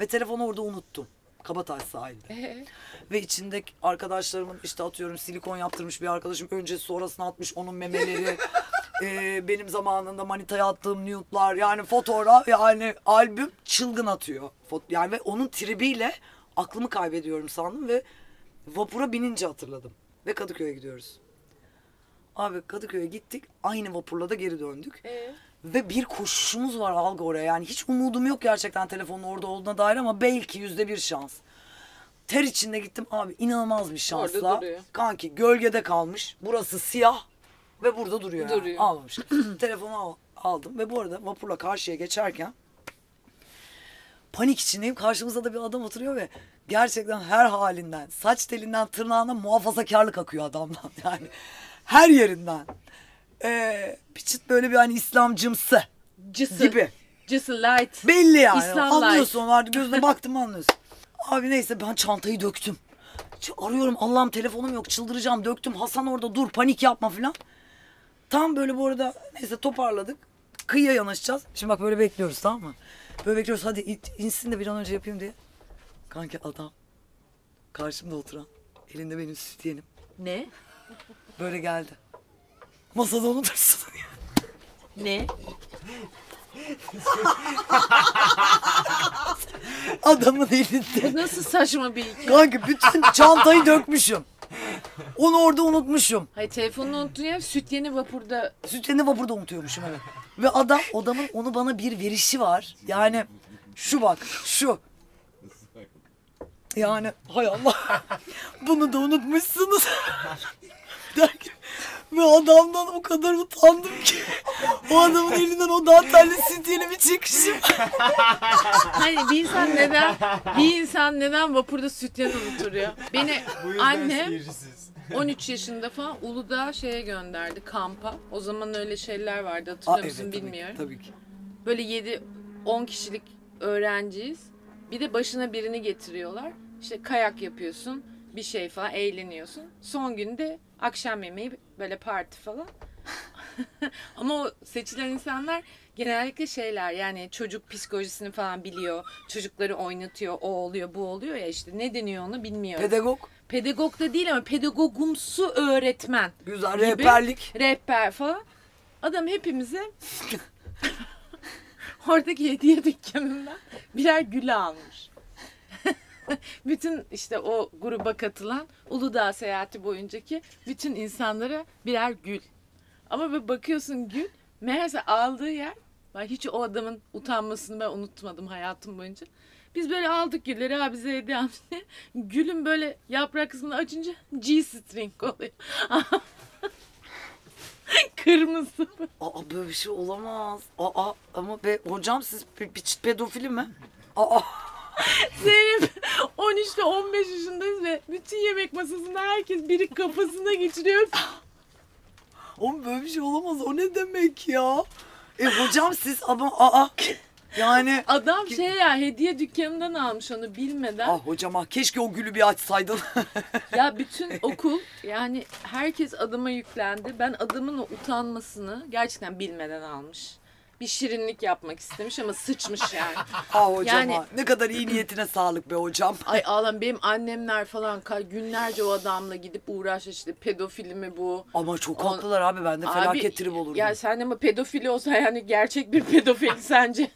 Ve telefonu orada unuttum. Kabataş sahilde. Ve içindeki arkadaşlarımın işte atıyorum silikon yaptırmış bir arkadaşım öncesi sonrasını atmış onun memeleri. Benim zamanında manitaya attığım nude'lar yani fotoğraf yani albüm çılgın atıyor. Yani ve onun tribiyle aklımı kaybediyorum sandım ve vapura binince hatırladım. Ve Kadıköy'e gidiyoruz. Abi Kadıköy'e gittik. Aynı vapurla da geri döndük. Ve bir koşuşumuz var Algı oraya. Yani hiç umudum yok gerçekten telefonun orada olduğuna dair ama belki %1 şans. Ter içinde gittim abi inanılmaz bir şansla. Kanki gölgede kalmış. Burası siyah ve burada duruyor. Yani. Almamış. Telefonu aldım ve bu arada vapurla karşıya geçerken panik içindeyim. Karşımızda da bir adam oturuyor ve gerçekten her halinden, saç telinden tırnağına muhafazakarlık akıyor adamdan. Yani her yerinden. Piçit böyle bir hani İslamcımsı gibi. Cısı light. Belli yani. İslam anlıyorsun light. Artık gözüne baktım anlıyorsun. Abi neyse ben çantayı döktüm. Arıyorum Allah'ım telefonum yok çıldıracağım döktüm. Hasan orada dur panik yapma falan. Tam böyle bu arada neyse toparladık. Kıyıya yanaşacağız. Şimdi bak böyle bekliyoruz tamam mı? Böyle bekliyoruz hadi insin de bir an önce yapayım diye. Kanka adam karşımda oturan elinde benim sütyenim. Ne? Böyle geldi. Masada onu dursun. Ne? Adamın elinde. Bu nasıl saçma bir hikaye? Kanka bütün çantayı dökmüşüm. Onu orada unutmuşum. Hayır telefonunu unuttun ya sütyeni vapurda. Sütyeni vapurda unutuyormuşum evet. Ve adamın onu bana bir verişi var. Yani şu bak şu. Yani hay Allah. Bunu da unutmuşsunuz. Derken. Ve adamdan o kadar utandım ki o adamın elinden o dantelli sütyeyle bir çekişim. Hani bir insan neden vapurda sütyen unutur ya? Beni annem 13 yaşında falan Uludağ'a şeye gönderdi kampa. O zaman öyle şeyler vardı hatırlıyor musun evet, bilmiyorum. Tabii ki. Böyle 7-10 kişilik öğrenciyiz. Bir de başına birini getiriyorlar. İşte kayak yapıyorsun. Bir şey falan eğleniyorsun. Son günde akşam yemeği böyle parti falan. Ama o seçilen insanlar genellikle şeyler yani çocuk psikolojisini falan biliyor. Çocukları oynatıyor. O oluyor bu oluyor ya işte ne deniyor onu bilmiyorum. Pedagog. Pedagog da değil ama pedagogumsu öğretmen. Güzel gibi. Rehberlik. Rehber falan. Adam hepimize oradaki hediye dükkanından birer gül almış. Bütün işte o gruba katılan Uludağ seyahati boyuncaki bütün insanlara birer gül. Ama böyle bakıyorsun gül meğerse aldığı yer, ben hiç o adamın utanmasını ben unutmadım hayatım boyunca. Biz böyle aldık gülleri abi bize hediye diye. Gülün böyle yaprak kısmını açınca G-string oluyor. Kırmızı. Aa böyle bir şey olamaz. Aa ama be hocam siz pedofili mi? Aa. Zeynep 13 ile 15 yaşındayız ve bütün yemek masasında herkes biri kafasına geçiriyor. Oğlum böyle bir şey olamaz. O ne demek ya? Hocam siz ama aa yani adam şey ya hediye dükkanından almış onu bilmeden. Ah hocam ah keşke o gülü bir açsaydın. Ya bütün okul yani herkes adama yüklendi. Ben adamın o utanmasını gerçekten bilmeden almış. Bir şirinlik yapmak istemiş ama sıçmış yani. Ah hocam yani, ne kadar iyi niyetine sağlık be hocam. Ay ağlam benim annemler falan günlerce o adamla gidip uğraş işte pedofili mi bu? Ama çok haklılar abi bende felaket trip olurdu. Ya sen ama pedofili olsa yani gerçek bir pedofili sence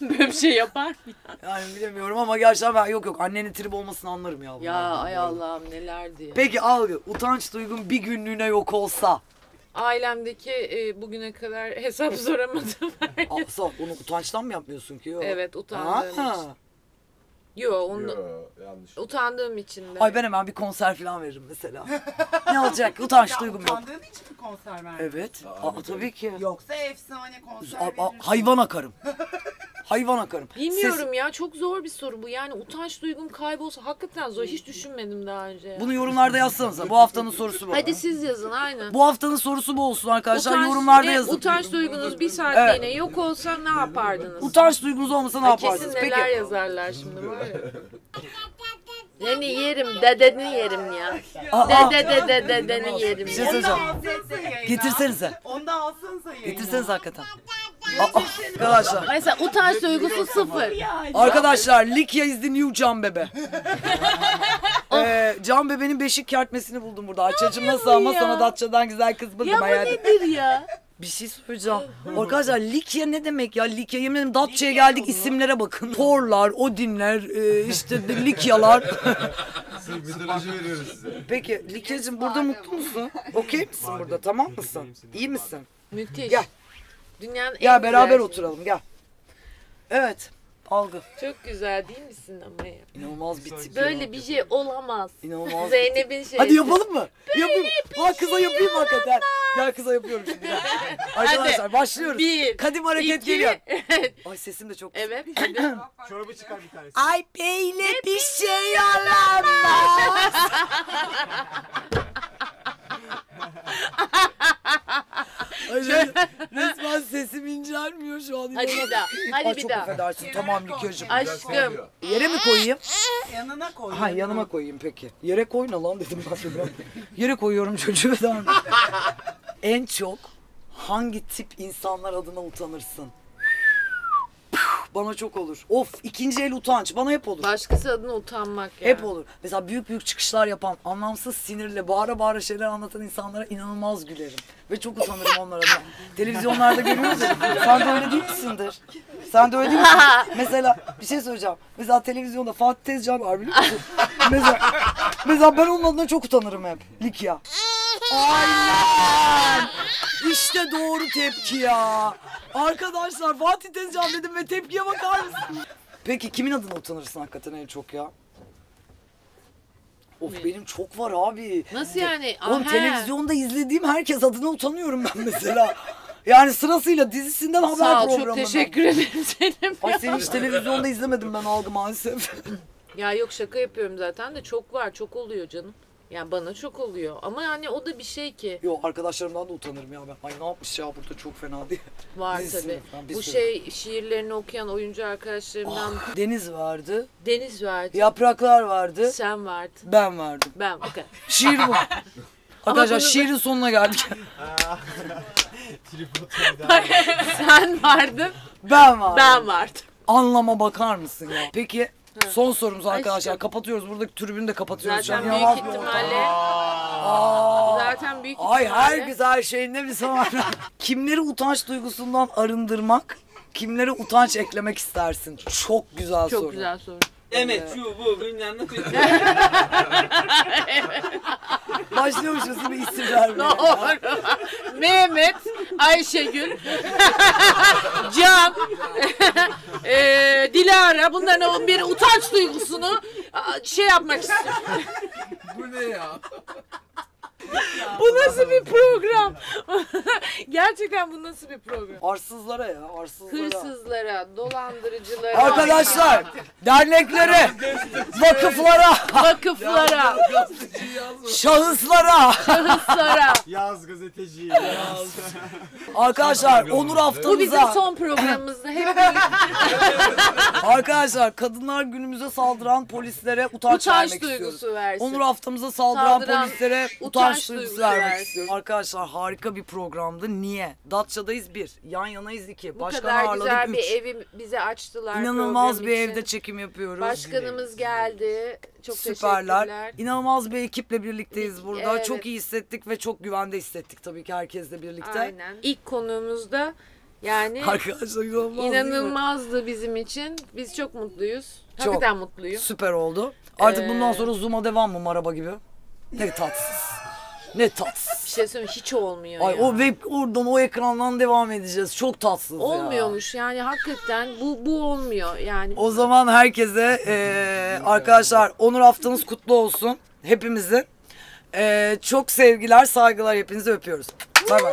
böyle bir şey yapar mı? Yani bilemiyorum ama gerçekten ben yok annenin trip olmasını anlarım ya. Ya ay Allah'ım neler diye. Peki Algı utanç duygun bir günlüğüne yok olsa Ailemdeki bugüne kadar hesap soramadım. Asaf, bunu utançtan mı yapmıyorsun ki? Yo. Evet, utandığım için. Yok, utandığım için de. Ay ben hemen bir konser falan veririm mesela. Ne olacak? Utanç duygum yok. Utandığın için mi konser vermedin? Evet. Tabii ki. Yoksa efsane konser verirsin. Hayvan akarım. Hayvan akarım. Bilmiyorum ya, çok zor bir soru bu. Yani utanç duygum kaybolsa hakikaten zor. Hiç düşünmedim daha önce. Ya. Bunu yorumlarda yazsanıza. Bu haftanın sorusu bu. Hadi siz yazın, aynen. Bu haftanın sorusu bu olsun arkadaşlar. Yorumlarda yazın. Utanç duygunuz bir saatliğine yok olsa ne yapardınız? Utanç duygunuz olmasa ne yapardınız? Kesin neler yazarlar şimdi var ya. Seni yerim, dedeni yerim ya. Dedeni yerim. Bir şey söyleyeceğim. Getirsenize. Onu da alsanıza yayına. Getirsenize hakikaten. Arkadaşlar. Mesela utanç duygusu sıfır. Arkadaşlar, Likya is the new Can Bebe. Can Bebe'nin beşik kertmesini buldum burada. Açacım nasıl ama sana Datça'dan güzel kız buldum. Ya bu nedir ya? Bir şey söyleyeceğim. Arkadaşlar Likya ne demek ya? Likya, yemin ederim Datça'ya geldik, isimlere bakın. Thorlar, Odinler, işte Likyalar. Mitoloji veriyoruz size. Peki Likya'cığım, burada mutlu musun? Okey misin burada? Tamam mısın? İyi misin? Müthiş. Gel. Dünyanın ya beraber oturalım şey. Gel. Evet. Algı. Çok güzel değil misin ama ya? İnanılmaz bitik. Böyle bir şey olamaz. İnanılmaz. Zeynep'in şeyi. Hadi yapalım mı? Yapayım. Ha kıza yapayım hakikaten. Gel kıza yapıyorum şimdi. Arkadaşlar hadi, başlıyoruz. Bir, kadim hareket geliyor. Ay sesim de çok. Evet. Çorabı çıkar bir tanesi. Ay peyle bir şey olamaz. Resmen sesim incelmiyor şu an. Hadi bir daha. Hadi bir daha. Çok affedersin. Tamam Likya'cığım. Aşkım. Yere mi koyayım? Yanına koy. Ha yanıma koyayım peki. Yere koy ne lan dedim ben. Yere koyuyorum çocuğu da. En çok hangi tip insanlar adına utanırsın? Bana çok olur. Of, ikinci el utanç bana hep olur. Başkası adına utanmak ya. Hep olur. Mesela büyük büyük çıkışlar yapan, anlamsız sinirle bağıra bağıra şeyler anlatan insanlara inanılmaz gülerim. Ve çok utanırım onlar adına. Televizyonlarda görüyoruz ya. Sen de öyle değil misindir? Sen de öyle değil misin? Mesela bir şey söyleyeceğim. Mesela televizyonda Fatih Tezcan var, biliyor musun? Mesela ben onun adına çok utanırım hep. Likya. Aynen. İşte doğru tepki ya. Arkadaşlar Fatih Tezcan dedim ve tepkiye bakar mısın? Peki kimin adına utanırsın hakikaten en çok ya? Of ne? Benim çok var abi. Nasıl yani? Oğlum televizyonda izlediğim herkes adına utanıyorum ben mesela. Yani sırasıyla dizisinden haber programından. Çok teşekkür ederim Zeynep. Ay seni hiç televizyonda izlemedim ben Algı maalesef. Ya yok, şaka yapıyorum zaten de çok var, çok oluyor canım. Yani bana çok oluyor ama yani o da bir şey ki. Yok arkadaşlarımdan da utanırım ya ben. Ay ne yapmış ya burada çok fena diye. Var tabii. Bu şey şiirlerini okuyan oyuncu arkadaşlarımdan. Ah, Deniz vardı. Deniz vardı. Yapraklar vardı. Sen vardın. Ben vardım. Ben okay. Şiir bu. Arkadaşlar şiirin sonuna geldik. Sen vardın. Ben vardım. Ben vardım. Anlama bakar mısın ya? Peki. Son sorumuz arkadaşlar. Kapatıyoruz. Buradaki tribünü de kapatıyoruz. Zaten büyük ihtimalle. Zaten büyük ihtimalle. Ay her güzel şeyinde bir zaman. Kimleri utanç duygusundan arındırmak, kimlere utanç eklemek istersin? Çok güzel soru. Çok güzel soru. Evet, şu bu bilmem ne. Başlıyormuşuz gibi isimler. Doğru. Mehmet, Ayşegül, Can, Dilara, bunların bir utanç duygusunu şey yapmak istiyorum. Bu ne ya? Bu nasıl bir program? Gerçekten bu nasıl bir program? Arsızlara ya, arsızlara. Hırsızlara, dolandırıcılara. Arkadaşlar, derneklere, vakıflara, şahıslara. Yaz gazeteci, yaz. Arkadaşlar, onur haftamıza. Bu bizim son programımızda. Hep arkadaşlar, kadınlar günümüze saldıran polislere utanç vermek istiyoruz. Onur haftamıza saldıran polislere utanç duygusu vermek istiyoruz. Arkadaşlar, harika bir programdı. Niye? Datça'dayız 1, yan yanayız 2. Başkan ağırladık 3. Bu kadar güzel bir evi bize açtılar. İnanılmaz bir evde çekim yapıyoruz. Başkanımız geldi. Çok süperler. İnanılmaz bir ekiple birlikteyiz burada. Evet. Çok iyi hissettik ve çok güvende hissettik tabii ki herkesle birlikte. Aynen. İlk konuğumuzda yani arkadaşlar inanılmazdı bizim için. Biz çok mutluyuz. Çok. Hakikaten mutluyum. Süper oldu. Artık bundan sonra Zoom'a devam mı maraba gibi? Ne tatsız. Ne tatsız. Bir şey söyleyeyim, hiç olmuyor. Ay ya. O web oradan o ekrandan devam edeceğiz. Çok tatsız olmuyormuş ya. Yani hakikaten bu olmuyor yani. O zaman herkese arkadaşlar Onur haftanız kutlu olsun hepimizin. Çok sevgiler, saygılar, hepinizi öpüyoruz. Bay bay.